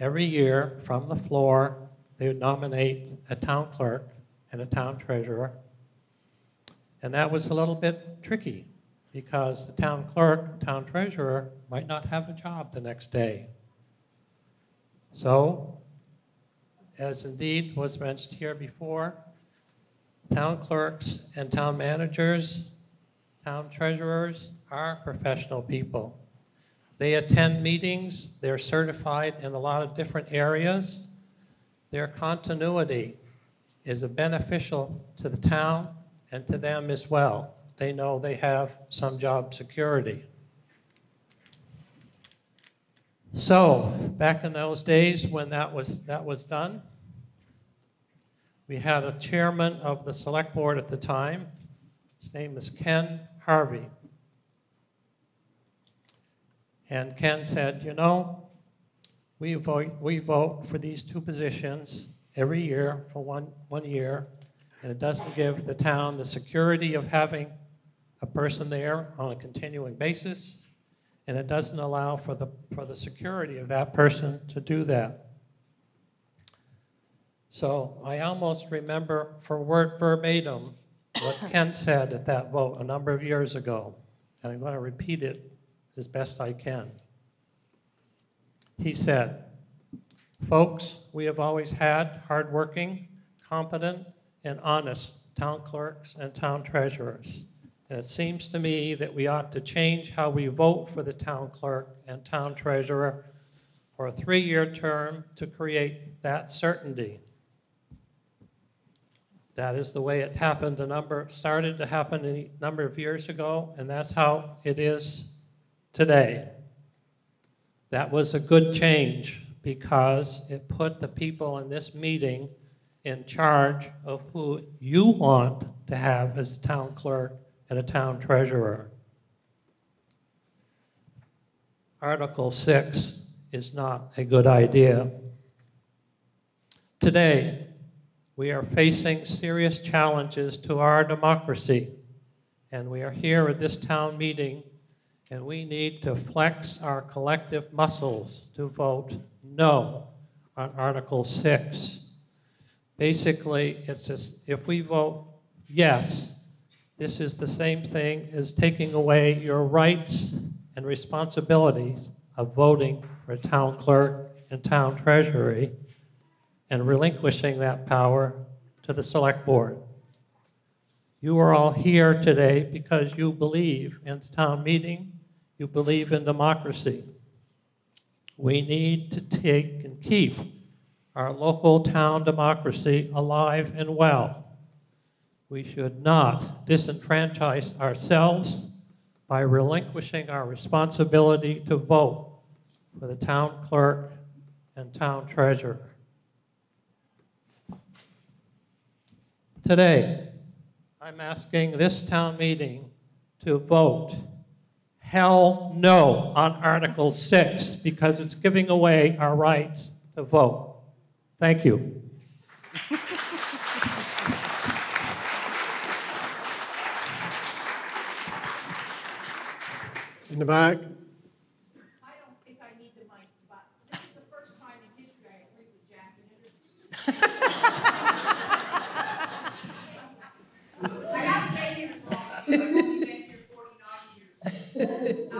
every year from the floor, they would nominate a town clerk and a town treasurer. And that was a little bit tricky because the town clerk, town treasurer might not have a job the next day. So, as indeed was mentioned here before, town clerks and town managers, town treasurers are professional people. They attend meetings, they're certified in a lot of different areas. Their continuity is beneficial to the town and to them as well. They know they have some job security. So back in those days when that was, that was done, we had a chairman of the Select Board at the time. His name is Ken Harvey. And Ken said, you know, We vote, we vote for these two positions every year for one, one year, and it doesn't give the town the security of having a person there on a continuing basis, and it doesn't allow for the, for the security of that person to do that. So I almost remember for word verbatim what Ken said at that vote a number of years ago, and I'm going to repeat it as best I can. He said, folks, we have always had hardworking, competent, and honest town clerks and town treasurers. And it seems to me that we ought to change how we vote for the town clerk and town treasurer for a three-year term to create that certainty. That is the way it happened, a number, started to happen a number of years ago, and that's how it is today. That was a good change because it put the people in this meeting in charge of who you want to have as a town clerk and a town treasurer. Article six is not a good idea. Today, we are facing serious challenges to our democracy, and we are here at this town meeting, and we need to flex our collective muscles to vote no on Article six. Basically, it's just, if we vote yes, this is the same thing as taking away your rights and responsibilities of voting for a town clerk and town treasury and relinquishing that power to the select board. You are all here today because you believe in the town meeting, you believe in democracy. We need to take and keep our local town democracy alive and well. We should not disenfranchise ourselves by relinquishing our responsibility to vote for the town clerk and town treasurer. Today, I'm asking this town meeting to vote hell no on Article six because it's giving away our rights to vote. Thank you. In the back. I don't think I need the mic, but this is the first time in history I agree with Jack and Anderson. I haven't been here as long, but I've only been here forty-nine years. Uh,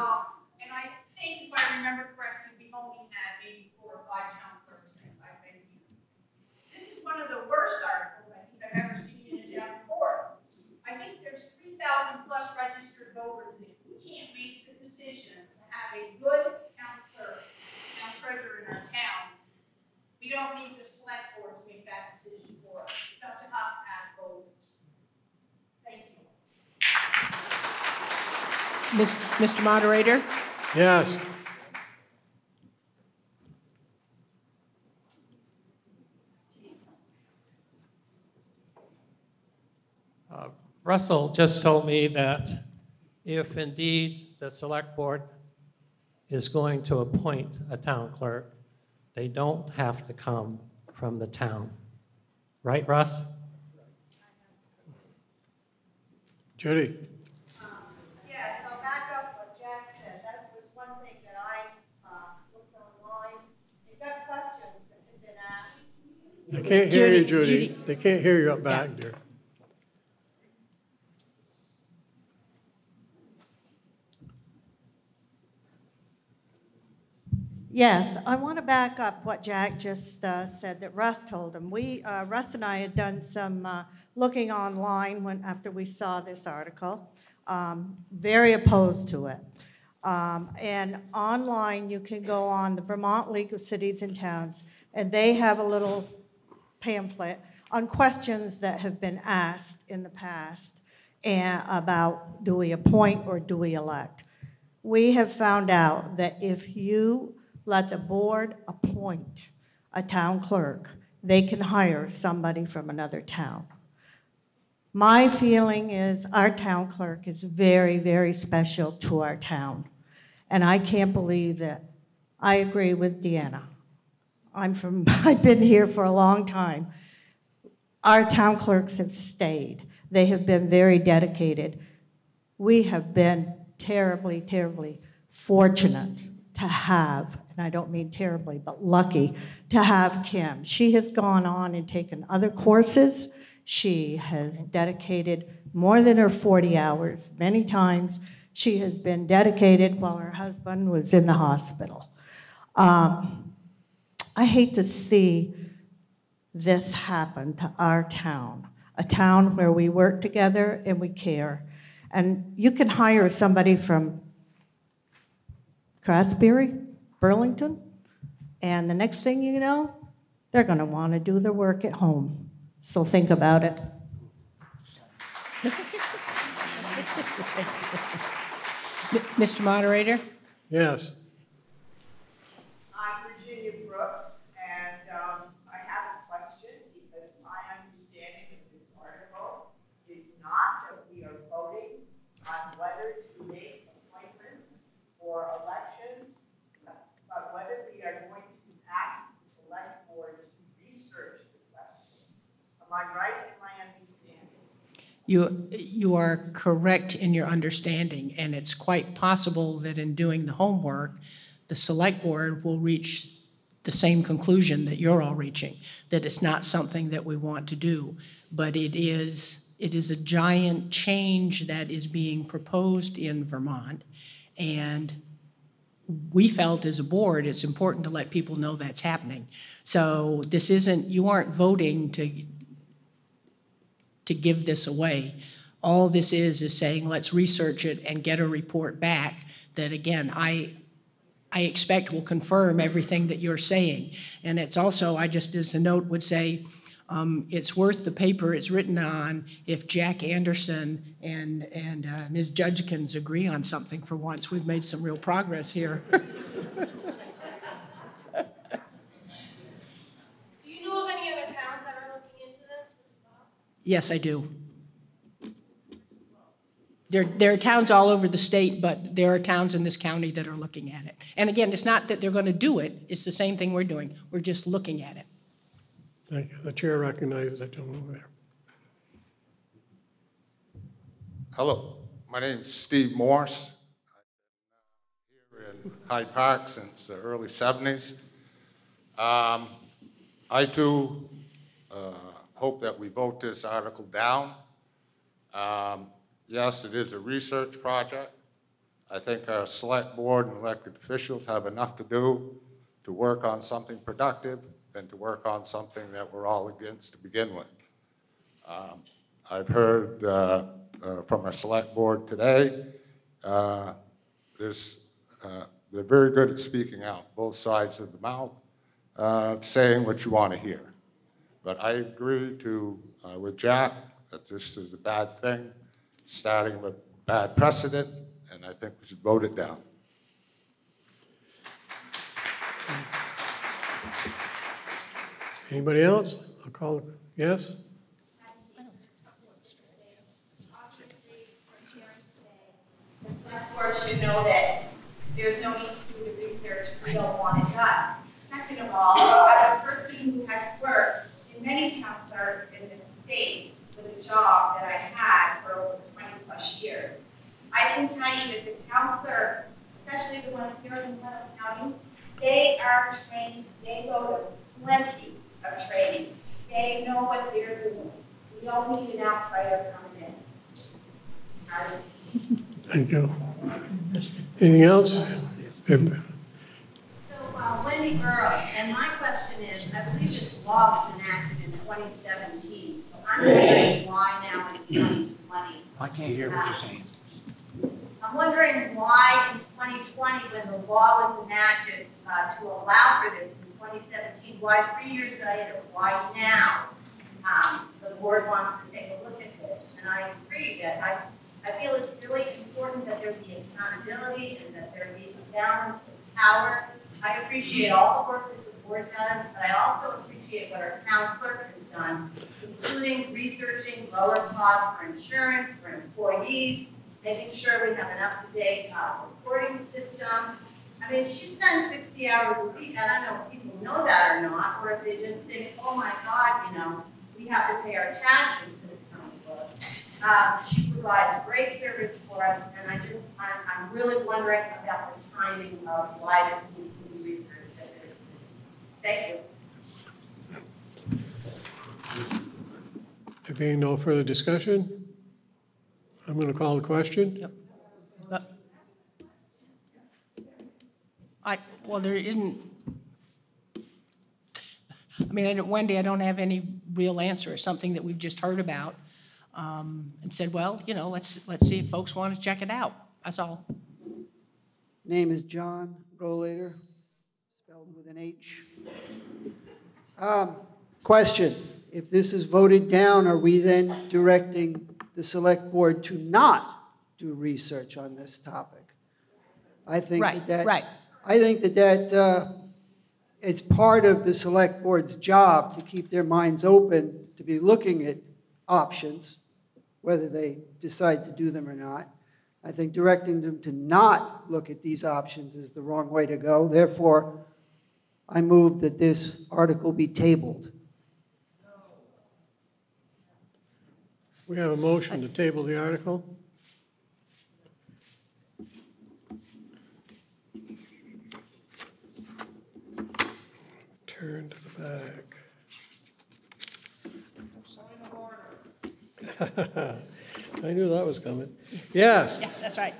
and I think, if I remember correctly, we've only had maybe four or five town clerks since I've been here. This is one of the worst articles I think I've ever seen in a town court. I think there's three thousand plus registered voters in it. We can't make decision to have a good town clerk, town treasurer in our town, we don't need the select board to make that decision for us. It's up to us as voters. Thank you. Miz, Mister Moderator? Yes. Uh, Russell just told me that if indeed the select board is going to appoint a town clerk, they don't have to come from the town. Right, Russ? Judy. Um, yes, I'll back up what Jack said. That was one thing that I uh, looked online. They've got questions that have been asked. They can't hear Judy, you, Judy. Judy. They can't hear you up back, yeah. Dear. Yes, I want to back up what Jack just uh, said that Russ told him. We, uh, Russ and I had done some uh, looking online when, after we saw this article, um, very opposed to it. Um, and online you can go on the Vermont League of Cities and Towns, and they have a little pamphlet on questions that have been asked in the past and about do we appoint or do we elect. We have found out that if you let the board appoint a town clerk, they can hire somebody from another town. My feeling is our town clerk is very, very special to our town. And I can't believe that. I agree with Deanna. I'm from, I've been here for a long time. Our town clerks have stayed. They have been very dedicated. We have been terribly, terribly fortunate to have, and I don't mean terribly, but lucky to have Kim. She has gone on and taken other courses. She has dedicated more than her forty hours many times. She has been dedicated while her husband was in the hospital. Um, I hate to see this happen to our town, a town where we work together and we care. And you can hire somebody from Crasberry, Burlington, and the next thing you know, they're going to want to do their work at home. So think about it. Mister Moderator? Yes. you, you are correct in your understanding, and it's quite possible that in doing the homework, the select board will reach the same conclusion that you're all reaching, that it's not something that we want to do. But it is, it is a giant change that is being proposed in Vermont, and we felt as a board it's important to let people know that's happening. So this isn't, you aren't voting to, to give this away. All this is is saying let's research it and get a report back that, again, I, I expect will confirm everything that you're saying. And it's also, I just as a note would say, um, it's worth the paper it's written on if Jack Anderson and, and uh, Miz Judgekins agree on something for once. We've made some real progress here. Yes, I do. There, there are towns all over the state, but there are towns in this county that are looking at it. And again, it's not that they're going to do it. It's the same thing we're doing. We're just looking at it. Thank you. The chair recognizes that gentleman over there. Hello. My name is Steve Morse. I've been here in Hyde Park since the early seventies. Um, I, too, uh, hope that we vote this article down. Um, yes, it is a research project. I think our select board and elected officials have enough to do to work on something productive than to work on something that we're all against to begin with. Um, I've heard uh, uh, from our select board today, uh, this, uh, they're very good at speaking out, both sides of the mouth, uh, saying what you want to hear. But I agree to, uh, with Jack that this is a bad thing, starting with bad precedent, and I think we should vote it down. Anybody else? I'll call it. Yes? The select board should know that there's no need to do the research. We don't want it done. Second of all, as a person who has worked many town clerks in this state with a job that I had for over twenty plus years. I can tell you that the town clerk, especially the ones here in Lamoille County, they are trained, they go to plenty of training. They know what they're doing. We don't need an outsider coming in. Right. Thank you. Anything else? So, uh, Wendy Burrow, and my question is, I believe this law was enacted twenty seventeen, so I'm wondering why now in twenty twenty. I can't hear what you're saying. I'm wondering why in twenty twenty, when the law was enacted uh, to allow for this in twenty seventeen, why three years later, why now um, the board wants to take a look at this. And I agree that I, I feel it's really important that there be accountability and that there be a balance of power. I appreciate all the work that the board does, but I also appreciate what our town clerk has done, including researching lower costs for insurance, for employees, making sure we have an up-to-date uh, reporting system. I mean, she spends sixty hours a week. I don't know if people know that or not, or if they just think, oh my God, you know, we have to pay our taxes to the town clerk. Uh, she provides great service for us, and I just, I'm, I'm really wondering about the timing of why this needs to be researched. Thank you. There being no further discussion, I'm going to call the question. Yep. Uh, I, well, there isn't, I mean, I don't, Wendy, I don't have any real answer. It's something that we've just heard about um, and said, well, you know, let's, let's see if folks want to check it out. That's all. Name is John Grolater, spelled with an H. Um, question. If this is voted down, are we then directing the select board to not do research on this topic? I think right, that, that right. I think that that uh, it's part of the select board's job to keep their minds open to be looking at options, whether they decide to do them or not. I think directing them to not look at these options is the wrong way to go. Therefore, I move that this article be tabled. We have a motion to table the article. Turn to the back. Point of order. I knew that was coming. Yes. Yeah, that's right.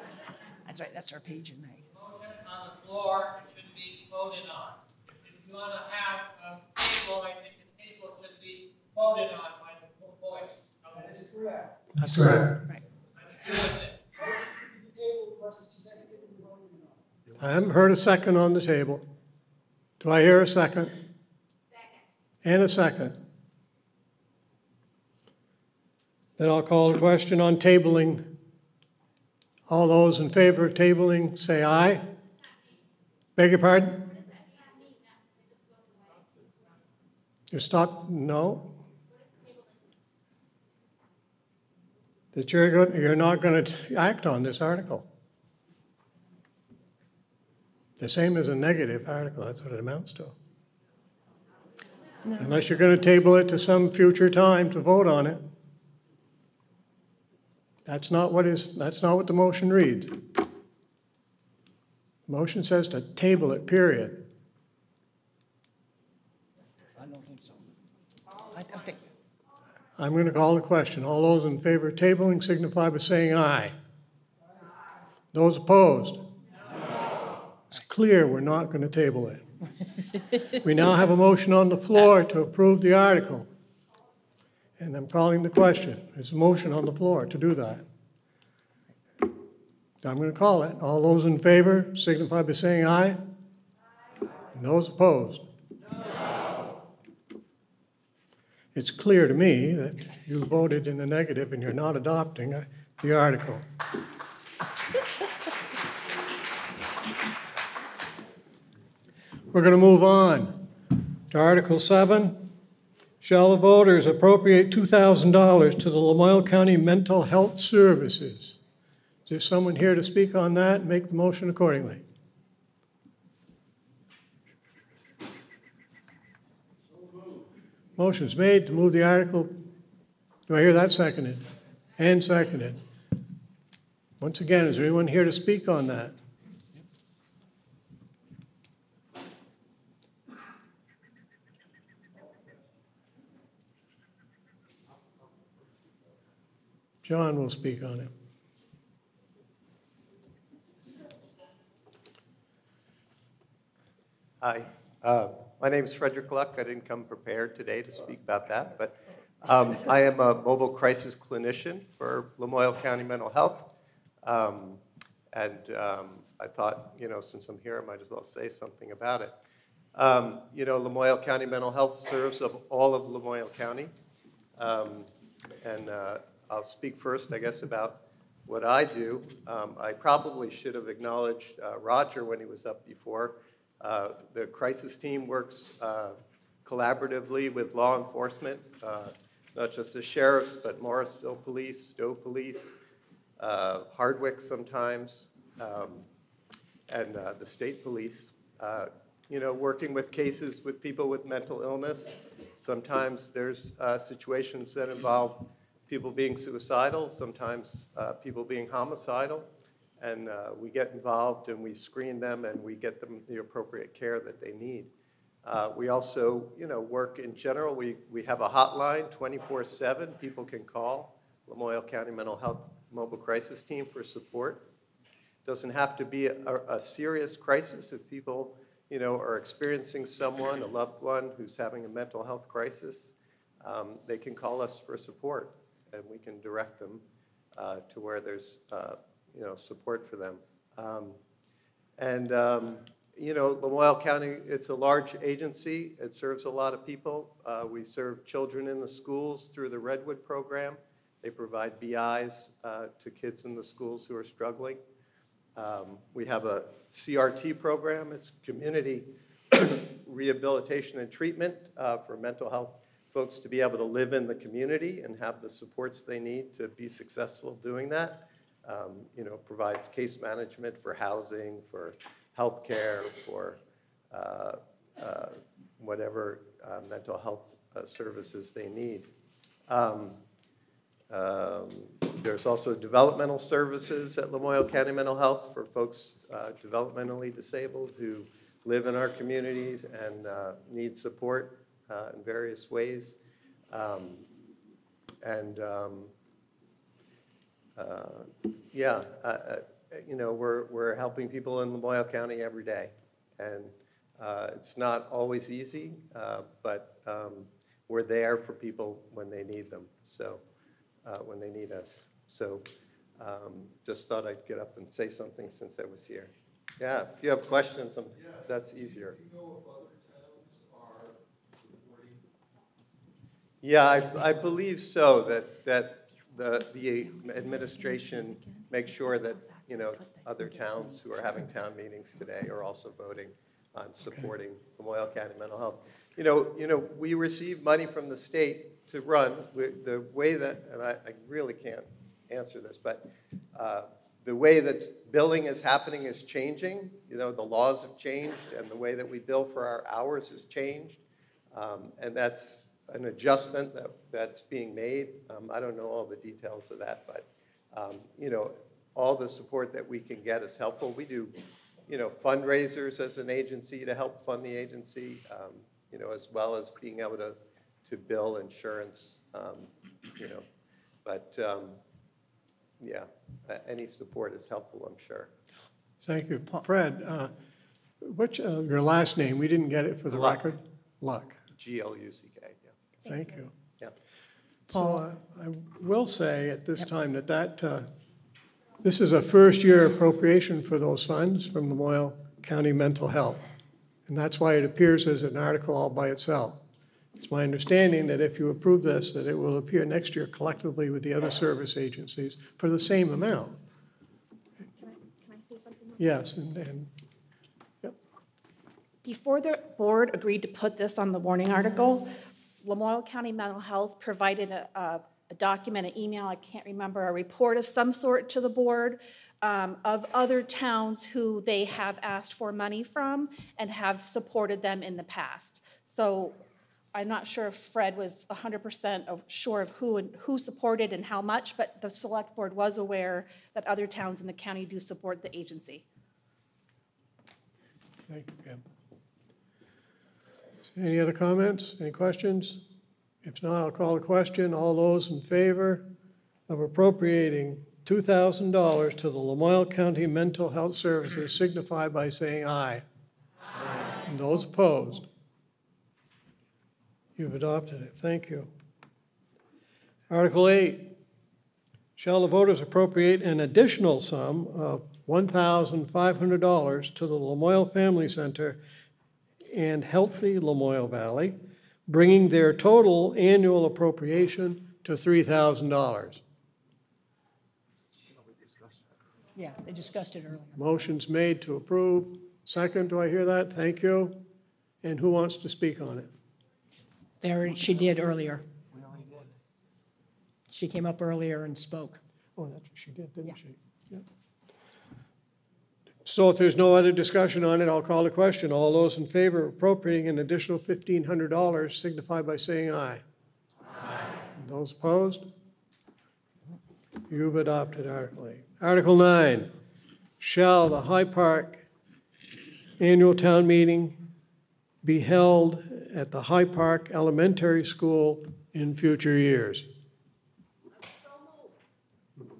That's right. That's our page in May. Motion on the floor should be voted on. If you want to have a table, I think the table should be voted on by the voice. That is correct. That's correct. Right. I haven't heard a second on the table. Do I hear a second? Second. And a second. Then I'll call the question on tabling. All those in favor of tabling, say aye. Beg your pardon? You stopped? No. That you're going, you're not going to act on this article. The same as a negative article. That's what it amounts to. No. Unless you're going to table it to some future time to vote on it. That's not what is. That's not what the motion reads. The motion says to table it. Period. I don't think so. I don't think. I'm going to call the question. All those in favor of tabling signify by saying aye. Aye. Those opposed? No. It's clear we're not going to table it. We now have a motion on the floor to approve the article. And I'm calling the question. There's a motion on the floor to do that. I'm going to call it. All those in favor signify by saying aye. Aye. And those opposed? No. It's clear to me that you voted in the negative and you're not adopting the article. We're going to move on to Article seven. Shall the voters appropriate two thousand dollars to the Lamoille County Mental Health Services? Is there someone here to speak on that and make the motion accordingly? Motion's made to move the article. Do I hear that seconded? And seconded. Once again, is there anyone here to speak on that? John will speak on it. Hi, uh, my name is Frederick Luck. I didn't come prepared today to speak about that, but um, I am a mobile crisis clinician for Lamoille County Mental Health. Um, and um, I thought, you know, since I'm here, I might as well say something about it. Um, you know, Lamoille County Mental Health serves of all of Lamoille County. Um, and uh, I'll speak first, I guess, about what I do. Um, I probably should have acknowledged uh, Roger when he was up before. Uh, the crisis team works uh, collaboratively with law enforcement, uh, not just the sheriffs, but Morrisville Police, Stowe Police, uh, Hardwick sometimes, um, and uh, the state police. Uh, you know, working with cases with people with mental illness. Sometimes there's uh, situations that involve people being suicidal, sometimes uh, people being homicidal, and uh, we get involved and we screen them and we get them the appropriate care that they need. Uh, we also, you know, work in general. We, we have a hotline twenty-four seven. People can call Lamoille County Mental Health Mobile Crisis Team for support. Doesn't have to be a, a serious crisis. If people, you know, are experiencing someone, a loved one who's having a mental health crisis, um, they can call us for support. And we can direct them uh, to where there's, uh, you know, support for them. Um, and, um, you know, Lamoille County, it's a large agency. It serves a lot of people. Uh, we serve children in the schools through the Redwood program. They provide B Is uh, to kids in the schools who are struggling. Um, we have a C R T program. It's community rehabilitation and treatment uh, for mental health folks to be able to live in the community and have the supports they need to be successful doing that. Um, you know, provides case management for housing, for healthcare, for uh, uh, whatever uh, mental health uh, services they need. Um, Um, there's also developmental services at Lamoille County Mental Health for folks uh, developmentally disabled who live in our communities and uh, need support uh, in various ways. Um, and um, uh, yeah, uh, you know, we're, we're helping people in Lamoille County every day. And uh, it's not always easy, uh, but um, we're there for people when they need them. So uh, when they need us. So um, just thought I'd get up and say something since I was here. Yeah, if you have questions, yes. That's easier. Do you know if other towns are supporting? Yeah, I, I believe so, that, that the, the administration makes sure that, you know, other towns who are having town meetings today are also voting on supporting Lamoille County Mental Health. You know, you know, we receive money from the state to run. We, the way that, and I, I really can't answer this, but uh, the way that billing is happening is changing. You know, the laws have changed, and the way that we bill for our hours has changed. Um, and that's an adjustment that, that's being made. Um, I don't know all the details of that, but, um, you know, all the support that we can get is helpful. We do, you know, fundraisers as an agency to help fund the agency, um, you know, as well as being able to, to bill insurance, um, you know, but, um, yeah, any support is helpful, I'm sure. Thank you. Fred, uh, what's uh, your last name? We didn't get it for the Luck. record. Luck. G L U C K, yeah. Thank, Thank you. you. Yeah. Paul, so, uh, I will say at this yep. time that that, uh, this is a first year appropriation for those funds from Lamoille County Mental Health. And that's why it appears as an article all by itself. It's my understanding that if you approve this, that it will appear next year collectively with the other service agencies for the same amount. Can I, can I say something? Yes, and, and yep. Before the board agreed to put this on the warning article, Lamoille County Mental Health provided a, a, a document, an email, I can't remember, a report of some sort to the board um, of other towns who they have asked for money from and have supported them in the past. So I'm not sure if Fred was one hundred percent sure of who and who supported and how much, but the select board was aware that other towns in the county do support the agency. Thank you, Pam. Any other comments? Any questions? If not, I'll call a question. All those in favor of appropriating two thousand dollars to the Lamoille County Mental Health Services signify by saying aye. Aye. And those opposed? You've adopted it. Thank you. Article eight, shall the voters appropriate an additional sum of one thousand five hundred dollars to the Lamoille Family Center and Healthy Lamoille Valley, bringing their total annual appropriation to three thousand dollars. Yeah, they discussed it earlier. Motion's made to approve. Second, do I hear that? Thank you. And who wants to speak on it? There, she did earlier. We only did. She came up earlier and spoke. Oh, that's what she did, didn't yeah. she? Yeah. So if there's no other discussion on it, I'll call the question. All those in favor of appropriating an additional fifteen hundred dollars signify by saying aye. Aye. And those opposed? You've adopted Article eight. Article nine, shall the Hyde Park annual town meeting be held at the Hyde Park Elementary School in future years?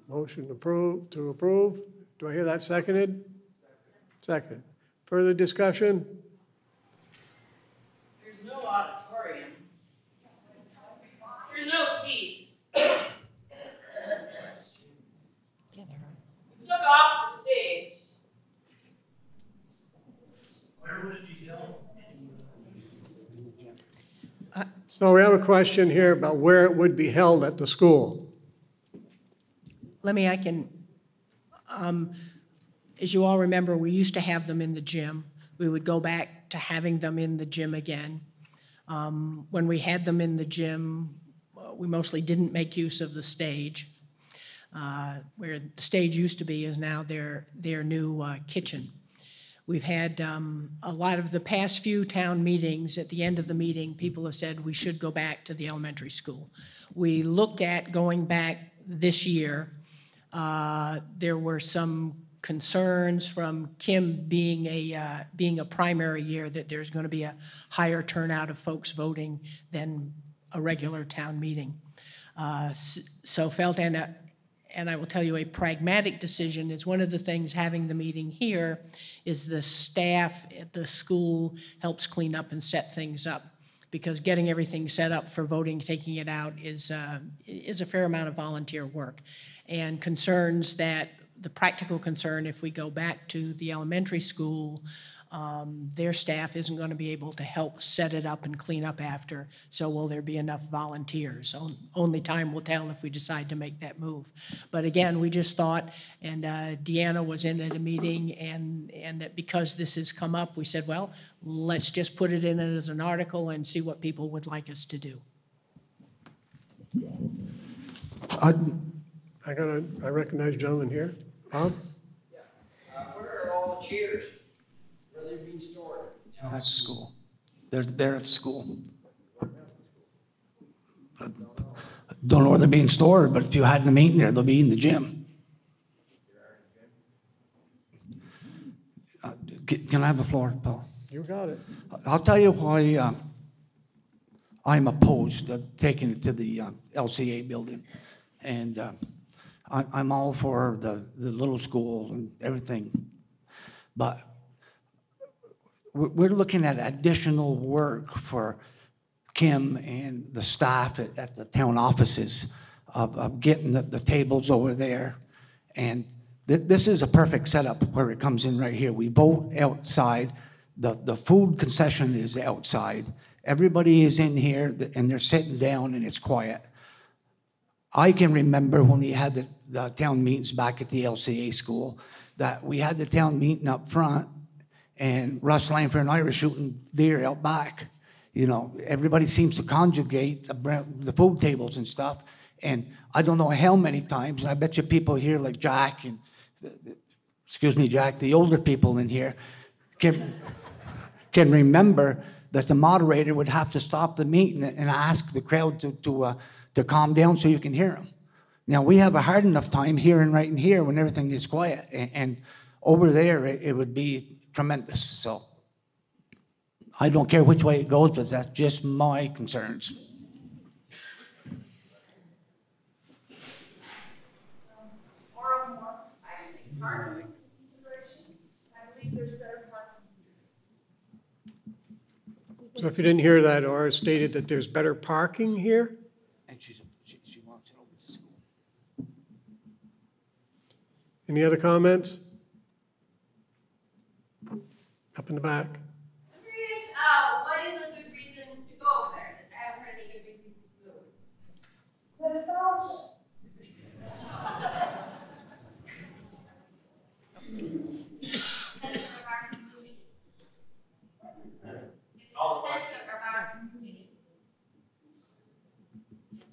Motion approved, to approve. Do I hear that seconded? Second. Second. Further discussion? There's no auditorium. There's no seats. It's took off the stage. Where would it be held? So we have a question here about where it would be held at the school. Let me, I can, um, as you all remember, we used to have them in the gym. We would go back to having them in the gym again. Um, when we had them in the gym, we mostly didn't make use of the stage. Uh, where the stage used to be is now their, their new uh, kitchen. We've had um, a lot of the past few town meetings, at the end of the meeting, people have said we should go back to the elementary school. We looked at going back this year. Uh, there were some concerns from Kim being a, uh, being a primary year that there's going to be a higher turnout of folks voting than a regular town meeting. Uh, so felt, and, uh, and I will tell you, a pragmatic decision is one of the things having the meeting here is the staff at the school helps clean up and set things up, because getting everything set up for voting, taking it out is, uh, is a fair amount of volunteer work. And concerns that, the practical concern, if we go back to the elementary school, um, their staff isn't going to be able to help set it up and clean up after, so will there be enough volunteers? On, only time will tell if we decide to make that move. But again, we just thought, and uh, Deanna was in at a meeting, and, and that because this has come up, we said, well, let's just put it in as an article and see what people would like us to do. I, I, gotta, I recognize the gentleman here. Bob? Yeah. Uh, we're all cheers for their being stored. That's school. They're, they're at school. I don't know where they're being stored, but if you had them eating there, they'll be in the gym. Uh, can, can I have the floor, Paul? You got it. I'll tell you why uh, I'm opposed to taking it to the uh, L C A building. And uh, I, I'm all for the, the little school and everything, but we're looking at additional work for Kim and the staff at, at the town offices of, of getting the, the tables over there. And th this is a perfect setup where it comes in right here. We vote outside. The, the food concession is outside. Everybody is in here and they're sitting down and it's quiet. I can remember when we had the, the town meetings back at the L C A school, that we had the town meeting up front and Russ Lanford and I were shooting deer out back. You know, everybody seems to conjugate the food tables and stuff. And I don't know how many times, and I bet you people here like Jack and, excuse me, Jack, the older people in here can, can remember that the moderator would have to stop the meeting and ask the crowd to, to uh, to calm down so you can hear them. Now, we have a hard enough time hearing right in here when everything is quiet, and, and over there, it, it would be tremendous. So I don't care which way it goes, but that's just my concerns. Or more, I just think parking consideration. I believe there's better parking. So if you didn't hear that, Aura stated that there's better parking here. She's, she, she walks over to school. Any other comments? Up in the back. I'm curious, uh, what is a good reason to go over there? I haven't heard any good reasons to go. That's all.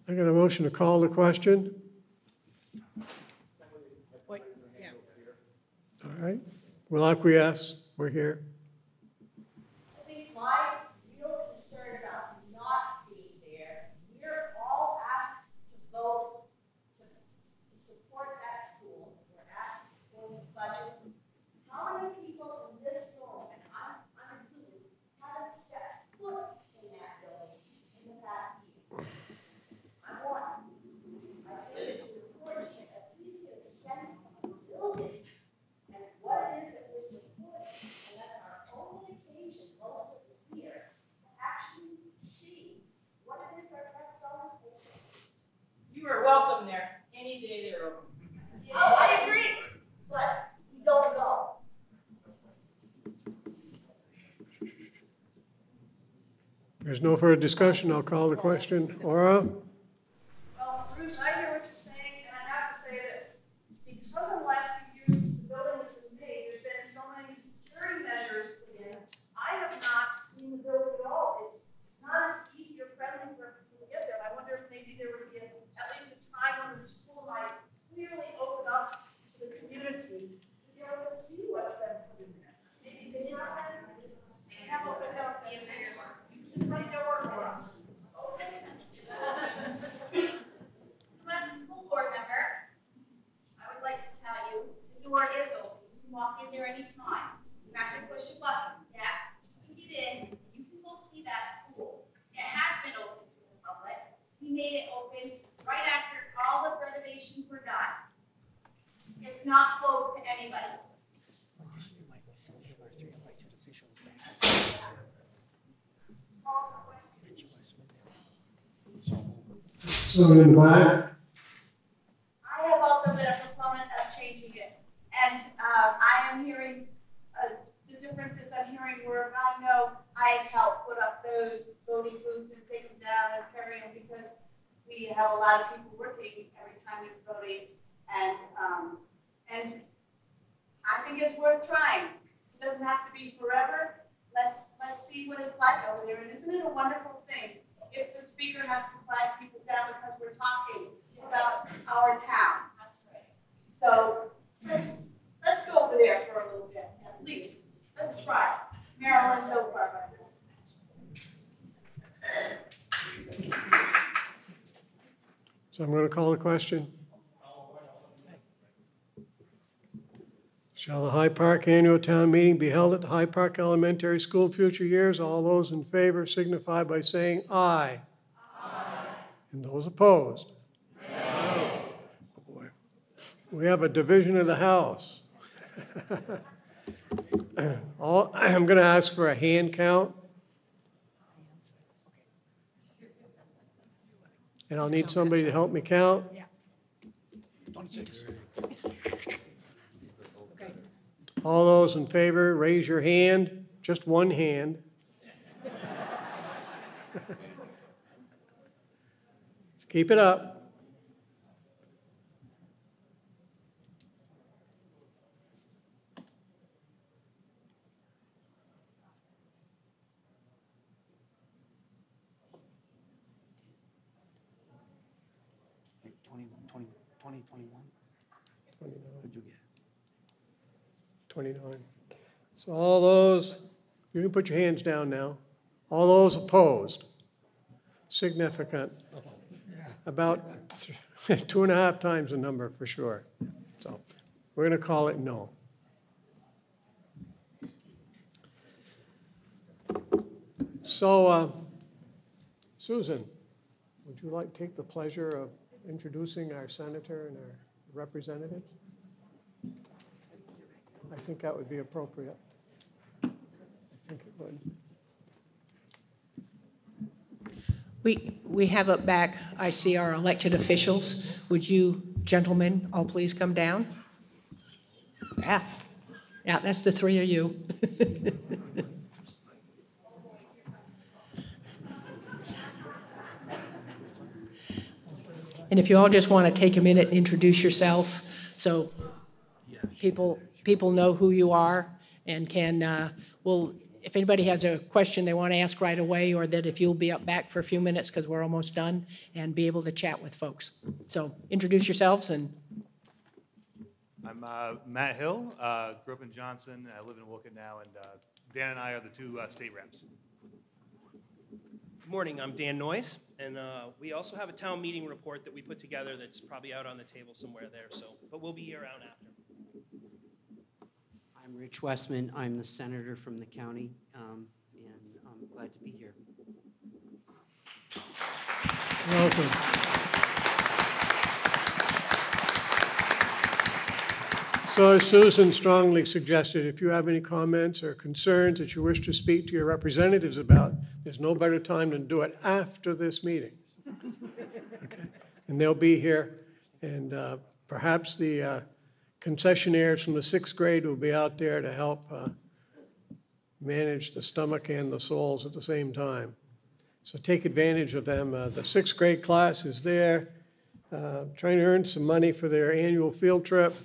I got a motion to call the question. Wait, yeah. All right. We'll acquiesce. We're here. I think my real concern about not being there, we're all asked to vote to, to support that school. We're asked to support the budget. How many people in this room, and I'm, I'm included, haven't stepped foot in that building in the past year? I think it's important to at least get a sense of the building and what it is that we're supporting, and that's our only occasion most of the year to actually see what it is our fellow school. You are welcome there any day they're open. Yeah. Oh, I agree, but we don't go. There's no further discussion. I'll call the question. Aura? Well, Bruce, I hear what you're saying, and I have to say that because of the last few years since the building has been made, there's been so many security measures put in. I have not seen the building at all. It's, it's not as easy or friendly for people to get there. I wonder if maybe there would be a, at least a time when the school might really open up to the community to be able to see what's been put in there. Maybe Just like their work for us. As a school board member, I would like to tell you the door is open. You can walk in there anytime. You're not going to push a button. Yeah, you can get in. You can go see that school. It has been open to the public. We made it open right after all the renovations were done. It's not closed to anybody. Someone in black. I have also been a proponent of changing it, and uh, I am hearing uh, the differences I'm hearing where I know I've helped put up those voting booths and take them down and carry them because we have a lot of people working every time we're voting, and um, and I think it's worth trying. It doesn't have to be forever. Let's, let's see what it's like over there. And isn't it a wonderful thing if the speaker has to flag people down because we're talking about our town? That's right. So let's, let's go over there for a little bit, at least. Let's try. Marilyn's over. So I'm going to call the question. Shall the Hyde Park Annual Town Meeting be held at the Hyde Park Elementary School in future years? All those in favor signify by saying aye. Aye. And those opposed? Aye. Oh boy. We have a division of the House. All, I'm going to ask for a hand count. And I'll need somebody to help me count. Yeah. All those in favor, raise your hand. Just one hand. Just keep it up. twenty-nine. So all those, you can put your hands down now. All those opposed. Significant. About two and a half times the number for sure. So we're going to call it no. So uh, Susan, would you like to take the pleasure of introducing our senator and our representatives? I think that would be appropriate. I think it would. We, we have up back, I see our elected officials. Would you gentlemen all please come down? Yeah, yeah, that's the three of you. And if you all just want to take a minute and introduce yourself so people... People know who you are and can, uh, well, if anybody has a question they want to ask right away, or that if you'll be up back for a few minutes because we're almost done, and be able to chat with folks. So introduce yourselves. And I'm uh, Matt Hill, uh, grew up in Johnson. I live in Wilkett now, and uh, Dan and I are the two uh, state reps. Good morning, I'm Dan Noyes, and uh, we also have a town meeting report that we put together that's probably out on the table somewhere there, so, but we'll be around after. I'm Rich Westman. I'm the senator from the county, um, and I'm glad to be here. Welcome. So as Susan strongly suggested, if you have any comments or concerns that you wish to speak to your representatives about, there's no better time than to do it after this meeting. Okay. And they'll be here, and uh, perhaps the uh, concessionaires from the sixth grade will be out there to help uh, manage the stomach and the souls at the same time. So take advantage of them. Uh, the sixth grade class is there uh, trying to earn some money for their annual field trip,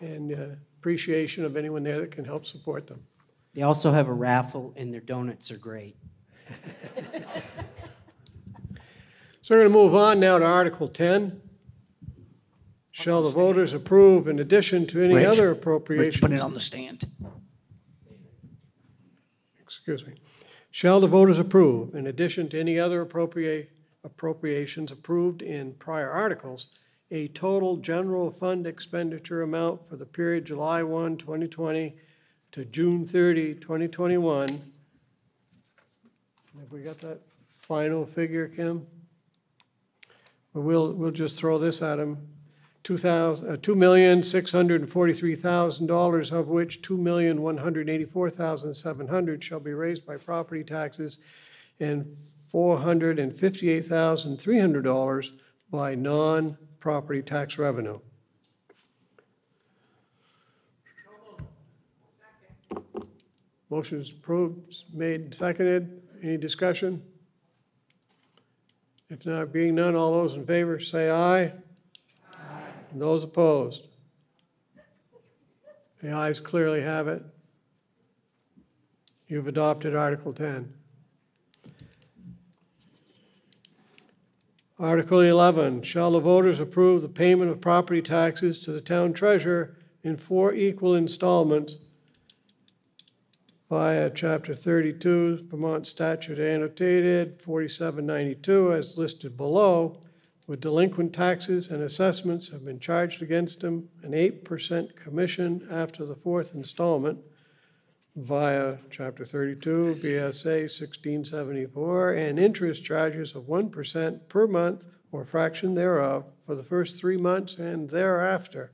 and uh, appreciation of anyone there that can help support them. They also have a raffle, and their donuts are great. So we're going to move on now to Article ten. Shall the voters approve, in addition to any Rich, other appropriations? Rich, put it on the stand. Excuse me. shall the voters approve, in addition to any other appropriate appropriations approved in prior articles, a total general fund expenditure amount for the period July first, twenty twenty to June thirtieth, twenty twenty-one. Have we got that final figure, Kim? We'll, we'll just throw this at him. two million six hundred forty-three thousand dollars, of which two million one hundred eighty-four thousand seven hundred dollars shall be raised by property taxes and four hundred fifty-eight thousand three hundred dollars by non-property tax revenue. Motion is approved, made, seconded. Any discussion? If not, being none, all those in favor say aye. Aye. And those opposed? The ayes clearly have it. You've adopted Article ten. Article eleven, shall the voters approve the payment of property taxes to the town treasurer in four equal installments via Chapter thirty-two, Vermont Statute Annotated forty-seven ninety-two, as listed below, with delinquent taxes and assessments have been charged against them, an eight percent commission after the fourth installment via Chapter thirty-two, V S A sixteen seventy-four, and interest charges of one percent per month or fraction thereof for the first three months and thereafter,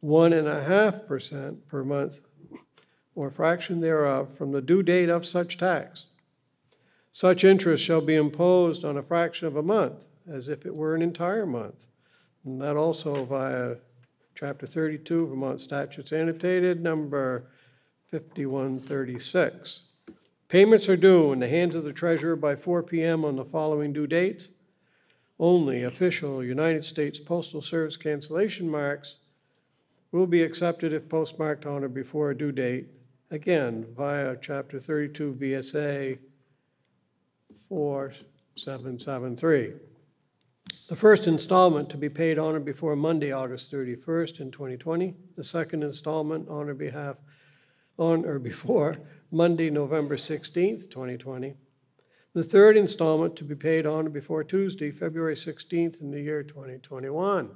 one point five percent per month or fraction thereof from the due date of such tax. Such interest shall be imposed on a fraction of a month, as if it were an entire month. And that also via Chapter thirty-two, Vermont Statutes Annotated, number fifty-one thirty-six. Payments are due in the hands of the treasurer by four p m on the following due dates. Only official United States Postal Service cancellation marks will be accepted if postmarked on or before a due date, again, via Chapter thirty-two V S A forty-seven seventy-three. The first installment to be paid on or before Monday, August thirty-first in twenty twenty. The second installment on or behalf on or before Monday, November sixteenth, twenty twenty. The third installment to be paid on or before Tuesday, February sixteenth in the year twenty twenty-one.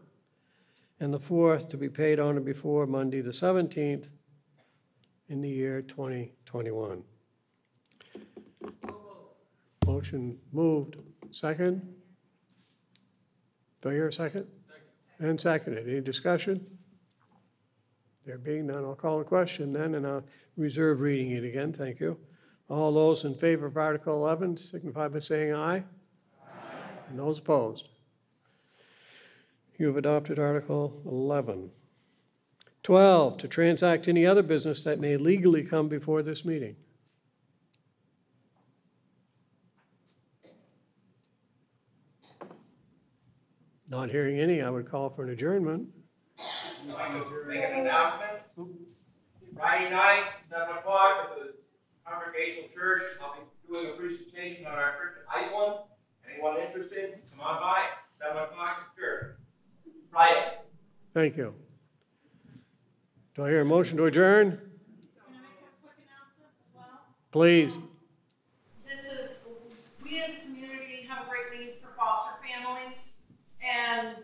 And the fourth to be paid on or before Monday, the seventeenth in the year twenty twenty-one. Motion moved. Second? Do I hear a second? Second. And seconded. Any discussion? There being none, I'll call the question then, and I'll reserve reading it again. Thank you. All those in favor of Article eleven signify by saying aye. Aye. And those opposed? You have adopted Article eleven. twelve, to transact any other business that may legally come before this meeting. Not hearing any, I would call for an adjournment. I'd like to make an announcement. Friday night, seven o'clock at the Congregational Church, I'll be doing a presentation on our trip to Iceland. Anyone interested, come on by, seven o'clock at church. Friday. Thank you. Do I hear a motion to adjourn? Can I make a quick announcement as well? Please. Um, this is, we as a community have a great need for foster families, and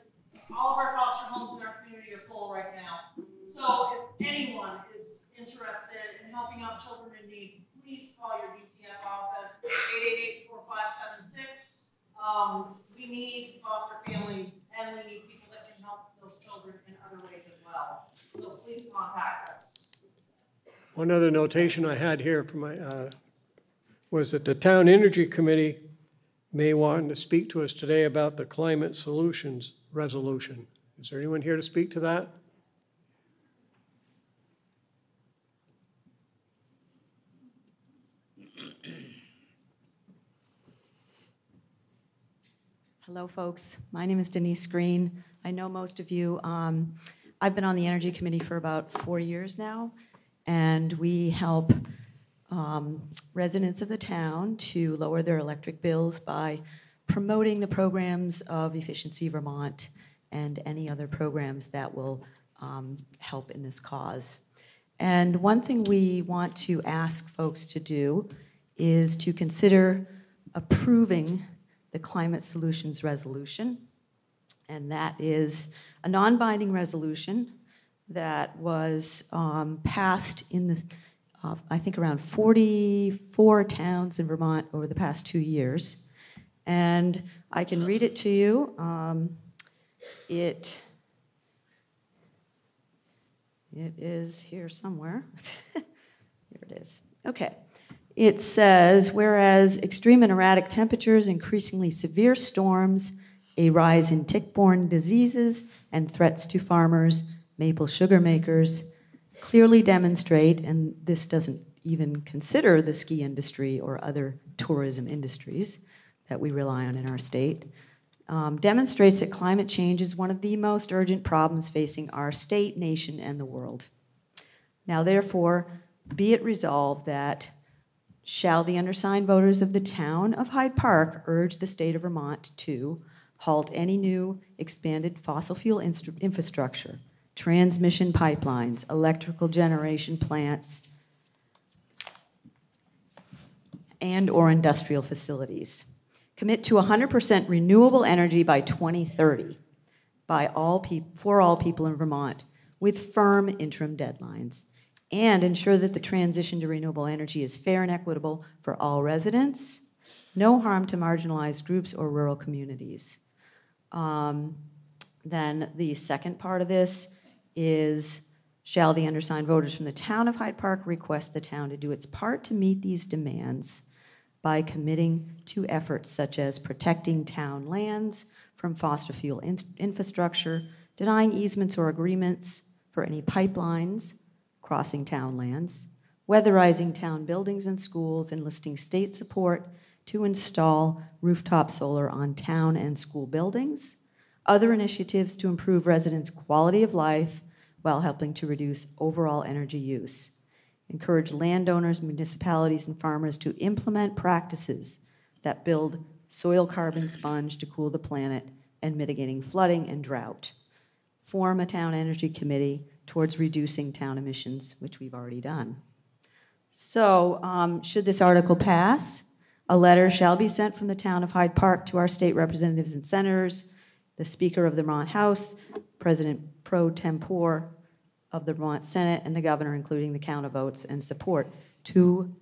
all of our foster homes in our community are full right now. So if anyone is interested in helping out children in need, please call your D C F office, eight eight eight, four five seven six. Um, we need foster families, and we need people that can help those children in other ways as well. So please contact us. One other notation I had here for my, uh, was that the Town Energy Committee may want to speak to us today about the Climate Solutions Resolution. Is there anyone here to speak to that? Hello, folks. My name is Denise Green. I know most of you. Um, I've been on the Energy Committee for about four years now, and we help um, residents of the town to lower their electric bills by promoting the programs of Efficiency Vermont and any other programs that will um, help in this cause. And one thing we want to ask folks to do is to consider approving the Climate Solutions Resolution. And that is a non-binding resolution that was um, passed in the, uh, I think, around forty-four towns in Vermont over the past two years. And I can read it to you. Um, it, it is here somewhere. Here it is. Okay. It says, whereas extreme and erratic temperatures, increasingly severe storms, a rise in tick-borne diseases, and threats to farmers, maple sugar makers clearly demonstrate, and this doesn't even consider the ski industry or other tourism industries that we rely on in our state, um, demonstrates that climate change is one of the most urgent problems facing our state, nation, and the world. Now, therefore, be it resolved that shall the undersigned voters of the town of Hyde Park urge the state of Vermont to halt any new expanded fossil fuel infrastructure, transmission pipelines, electrical generation plants, and or industrial facilities. Commit to one hundred percent renewable energy by twenty thirty by all pe for all people in Vermont with firm interim deadlines, and ensure that the transition to renewable energy is fair and equitable for all residents, no harm to marginalized groups or rural communities. Um, then the second part of this is, shall the undersigned voters from the town of Hyde Park request the town to do its part to meet these demands by committing to efforts such as protecting town lands from fossil fuel in infrastructure, denying easements or agreements for any pipelines crossing town lands, weatherizing town buildings and schools, and listing state support to install rooftop solar on town and school buildings, other initiatives to improve residents' quality of life while helping to reduce overall energy use. Encourage landowners, municipalities, and farmers to implement practices that build soil carbon sponge to cool the planet and mitigating flooding and drought. Form a town energy committee towards reducing town emissions, which we've already done. So um, should this article pass, a letter shall be sent from the town of Hyde Park to our state representatives and senators, the Speaker of the Vermont House, President pro tempore of the Vermont Senate, and the governor, including the count of votes and support, to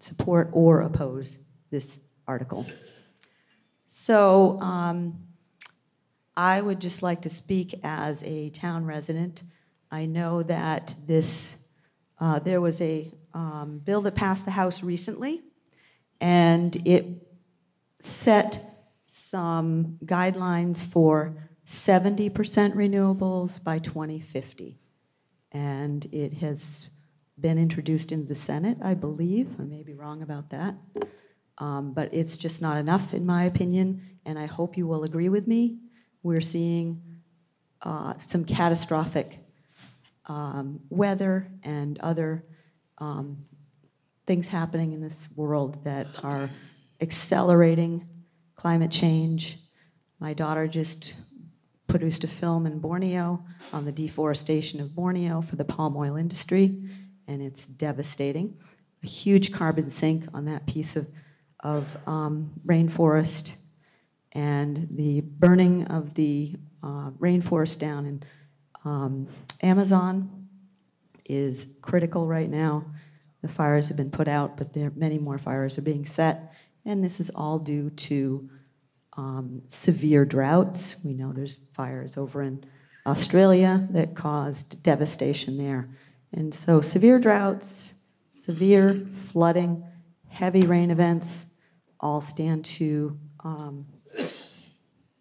support or oppose this article. So um, I would just like to speak as a town resident. I know that this, uh, there was a um, bill that passed the House recently, and it set some guidelines for seventy percent renewables by twenty fifty. And it has been introduced into the Senate, I believe. I may be wrong about that. Um, but it's just not enough, in my opinion, and I hope you will agree with me. We're seeing uh, some catastrophic um, weather and other um, things happening in this world that are accelerating climate change. My daughter just produced a film in Borneo on the deforestation of Borneo for the palm oil industry, and it's devastating. A huge carbon sink on that piece of, of um, rainforest, and the burning of the uh, rainforest down in um, Amazon is critical right now. The fires have been put out, but there many more fires are being set, and this is all due to um, severe droughts. We know there's fires over in Australia that caused devastation there. And so severe droughts, severe flooding, heavy rain events all stand to Um,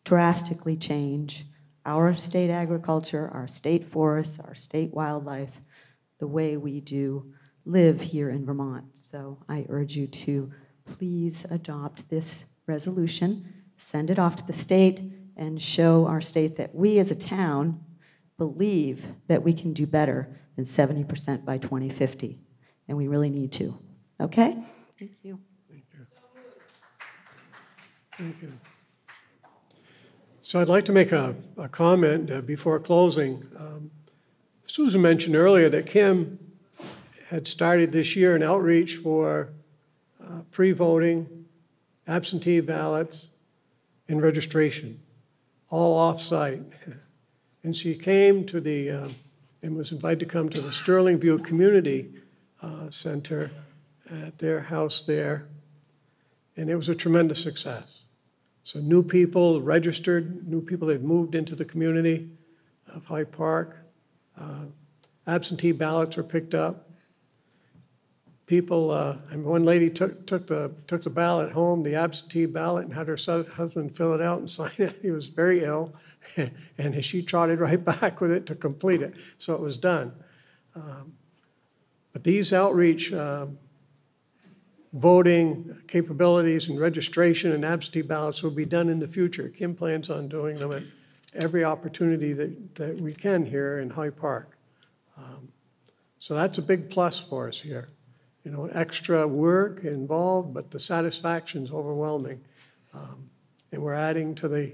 drastically change our state agriculture, our state forests, our state wildlife, the way we do live here in Vermont. So I urge you to please adopt this resolution, send it off to the state, and show our state that we as a town believe that we can do better than seventy percent by twenty fifty, and we really need to. Okay? Thank you. Thank you. So I'd like to make a, a comment uh, before closing. Um, Susan mentioned earlier that Kim had started this year an outreach for pre-voting, absentee ballots, and registration, all off-site. And she came to the, uh, and was invited to come to the Sterling View Community uh, Center at their house there, and it was a tremendous success. So new people registered, new people that moved into the community of Hyde Park. Uh, absentee ballots were picked up. People, uh, and one lady took, took, the, took the ballot home, the absentee ballot, and had her son, husband fill it out and sign it. He was very ill, and she trotted right back with it to complete it. So it was done. Um, but these outreach uh, voting capabilities and registration and absentee ballots will be done in the future. Kim plans on doing them at every opportunity that, that we can here in Hyde Park. Um, so that's a big plus for us here. You know, extra work involved, but the satisfaction is overwhelming. Um, and we're adding to the,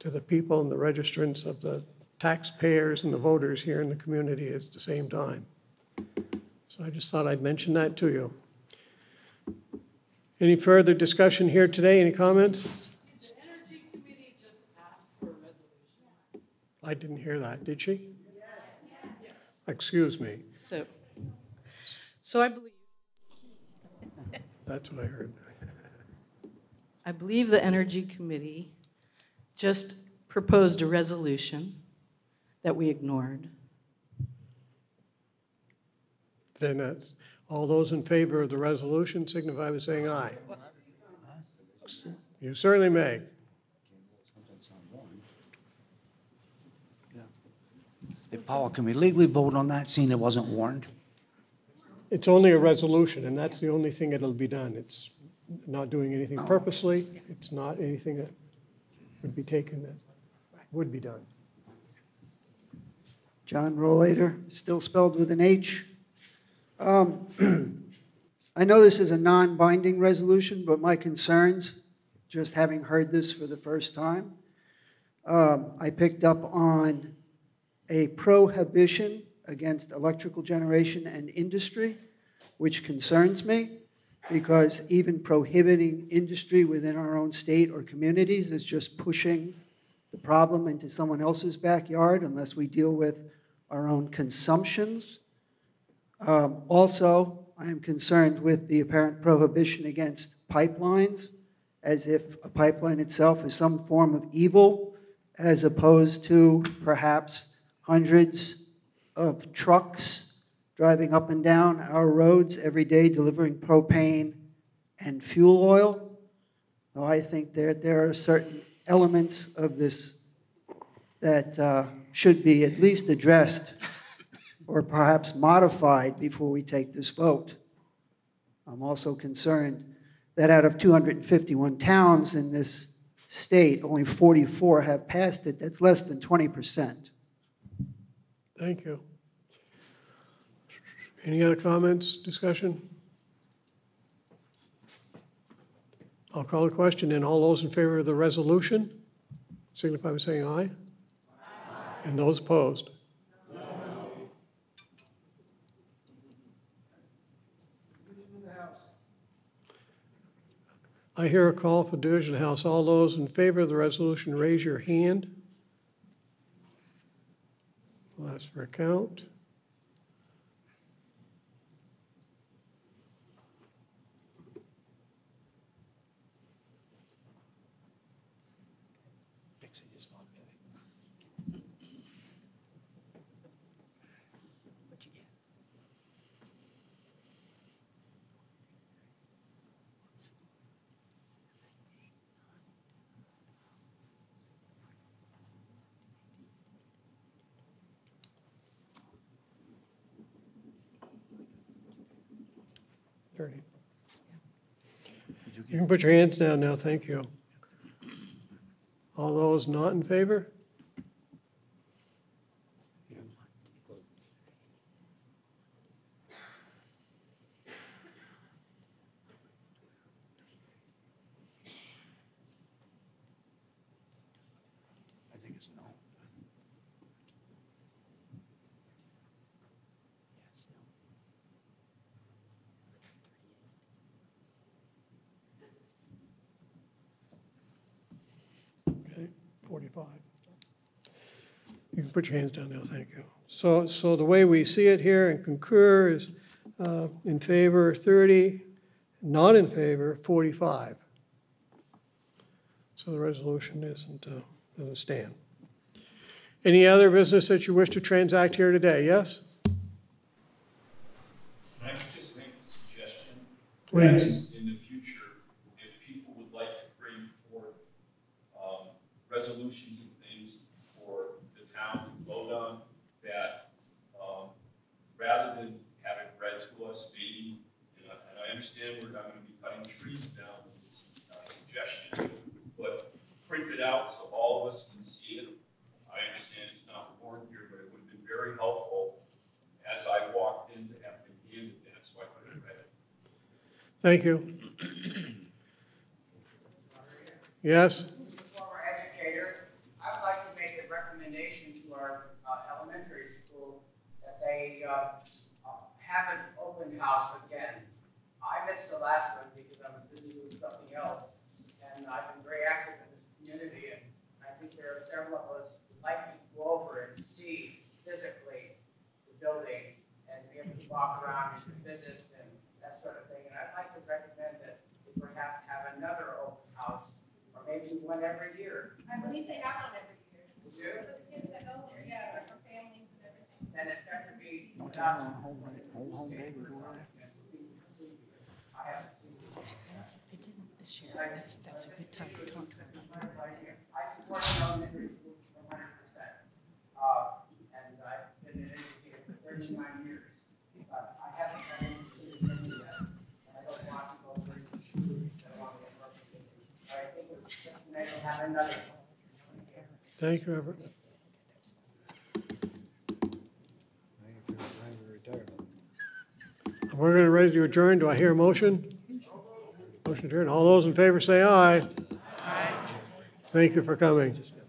to the people and the registrants of the taxpayers and the voters here in the community at the same time. So I just thought I'd mention that to you. Any further discussion here today? Any comments? Did the Energy Committee just ask for a resolution? I didn't hear that. Did she? Yes. Yes. Excuse me. So, so I believe. That's what I heard. I believe the Energy Committee just proposed a resolution that we ignored. Then that's. All those in favor of the resolution signify by saying aye. You certainly may. Hey, Paul, can we legally vote on that, seeing it wasn't warned? It's only a resolution, and that's the only thing that'll be done. It's not doing anything purposely. It's not anything that would be taken that would be done. John Rollator, still spelled with an H. Um, I know this is a non-binding resolution, but my concerns, just having heard this for the first time, um, I picked up on a prohibition against electrical generation and industry, which concerns me, because even prohibiting industry within our own state or communities is just pushing the problem into someone else's backyard unless we deal with our own consumptions. Um, also, I am concerned with the apparent prohibition against pipelines, as if a pipeline itself is some form of evil, as opposed to perhaps hundreds of trucks driving up and down our roads every day delivering propane and fuel oil. So I think that there are certain elements of this that uh, should be at least addressed or perhaps modified before we take this vote. I'm also concerned that out of two hundred fifty-one towns in this state, only forty-four have passed it. That's less than twenty percent. Thank you. Any other comments, discussion? I'll call a question, and all those in favor of the resolution signify by saying aye. Aye. And those opposed? I hear a call for division of the House. All those in favor of the resolution, raise your hand. We'll ask for a count. thirty. You can put your hands down now, thank you. All those not in favor? twenty twenty-five. You can put your hands down now, thank you. So, so the way we see it here and concur is uh, in favor thirty, not in favor forty-five. So the resolution isn't, uh, doesn't stand. Any other business that you wish to transact here today? Yes? Can I just make a suggestion? Please. In the future, if people would like to bring forth um, resolutions and things for the town to vote on, that um, rather than have it read to us, maybe, and I, and I understand we're not going to be cutting trees down with this uh, suggestion, but print it out so all of us can see it. I understand it's not important here, but it would have been very helpful as I walked in to have been handed that, so I could have read it. Thank you. Yes? As a former educator, I'd like to make a recommendation to our uh, elementary school that they uh, uh, have an open house again. I missed the last one because I was busy doing something else, and I've been very active in this community, and I think there are several of us like to go over and see physically the building and be able to walk around and visit and that sort of thing. And I'd like to recommend that we perhaps have another open house, or maybe one every year. I believe they have one every year. You do? For the kids that go there, yeah, for families and everything. And it's got to be not home newspaper or something. I haven't seen it. They didn't this year. That's, that's a good time to talk to them. I support elementary schools. Uh, and I've been an educator for thirty-nine years, but I haven't had any decision yet, and I don't want to go over it. I want to get working. But I think it's just nice to have another one. Thank you, Everett. We're going to ready to adjourn. Do I hear a motion? Motion to adjourn. All those in favor say aye. Aye. Thank you for coming.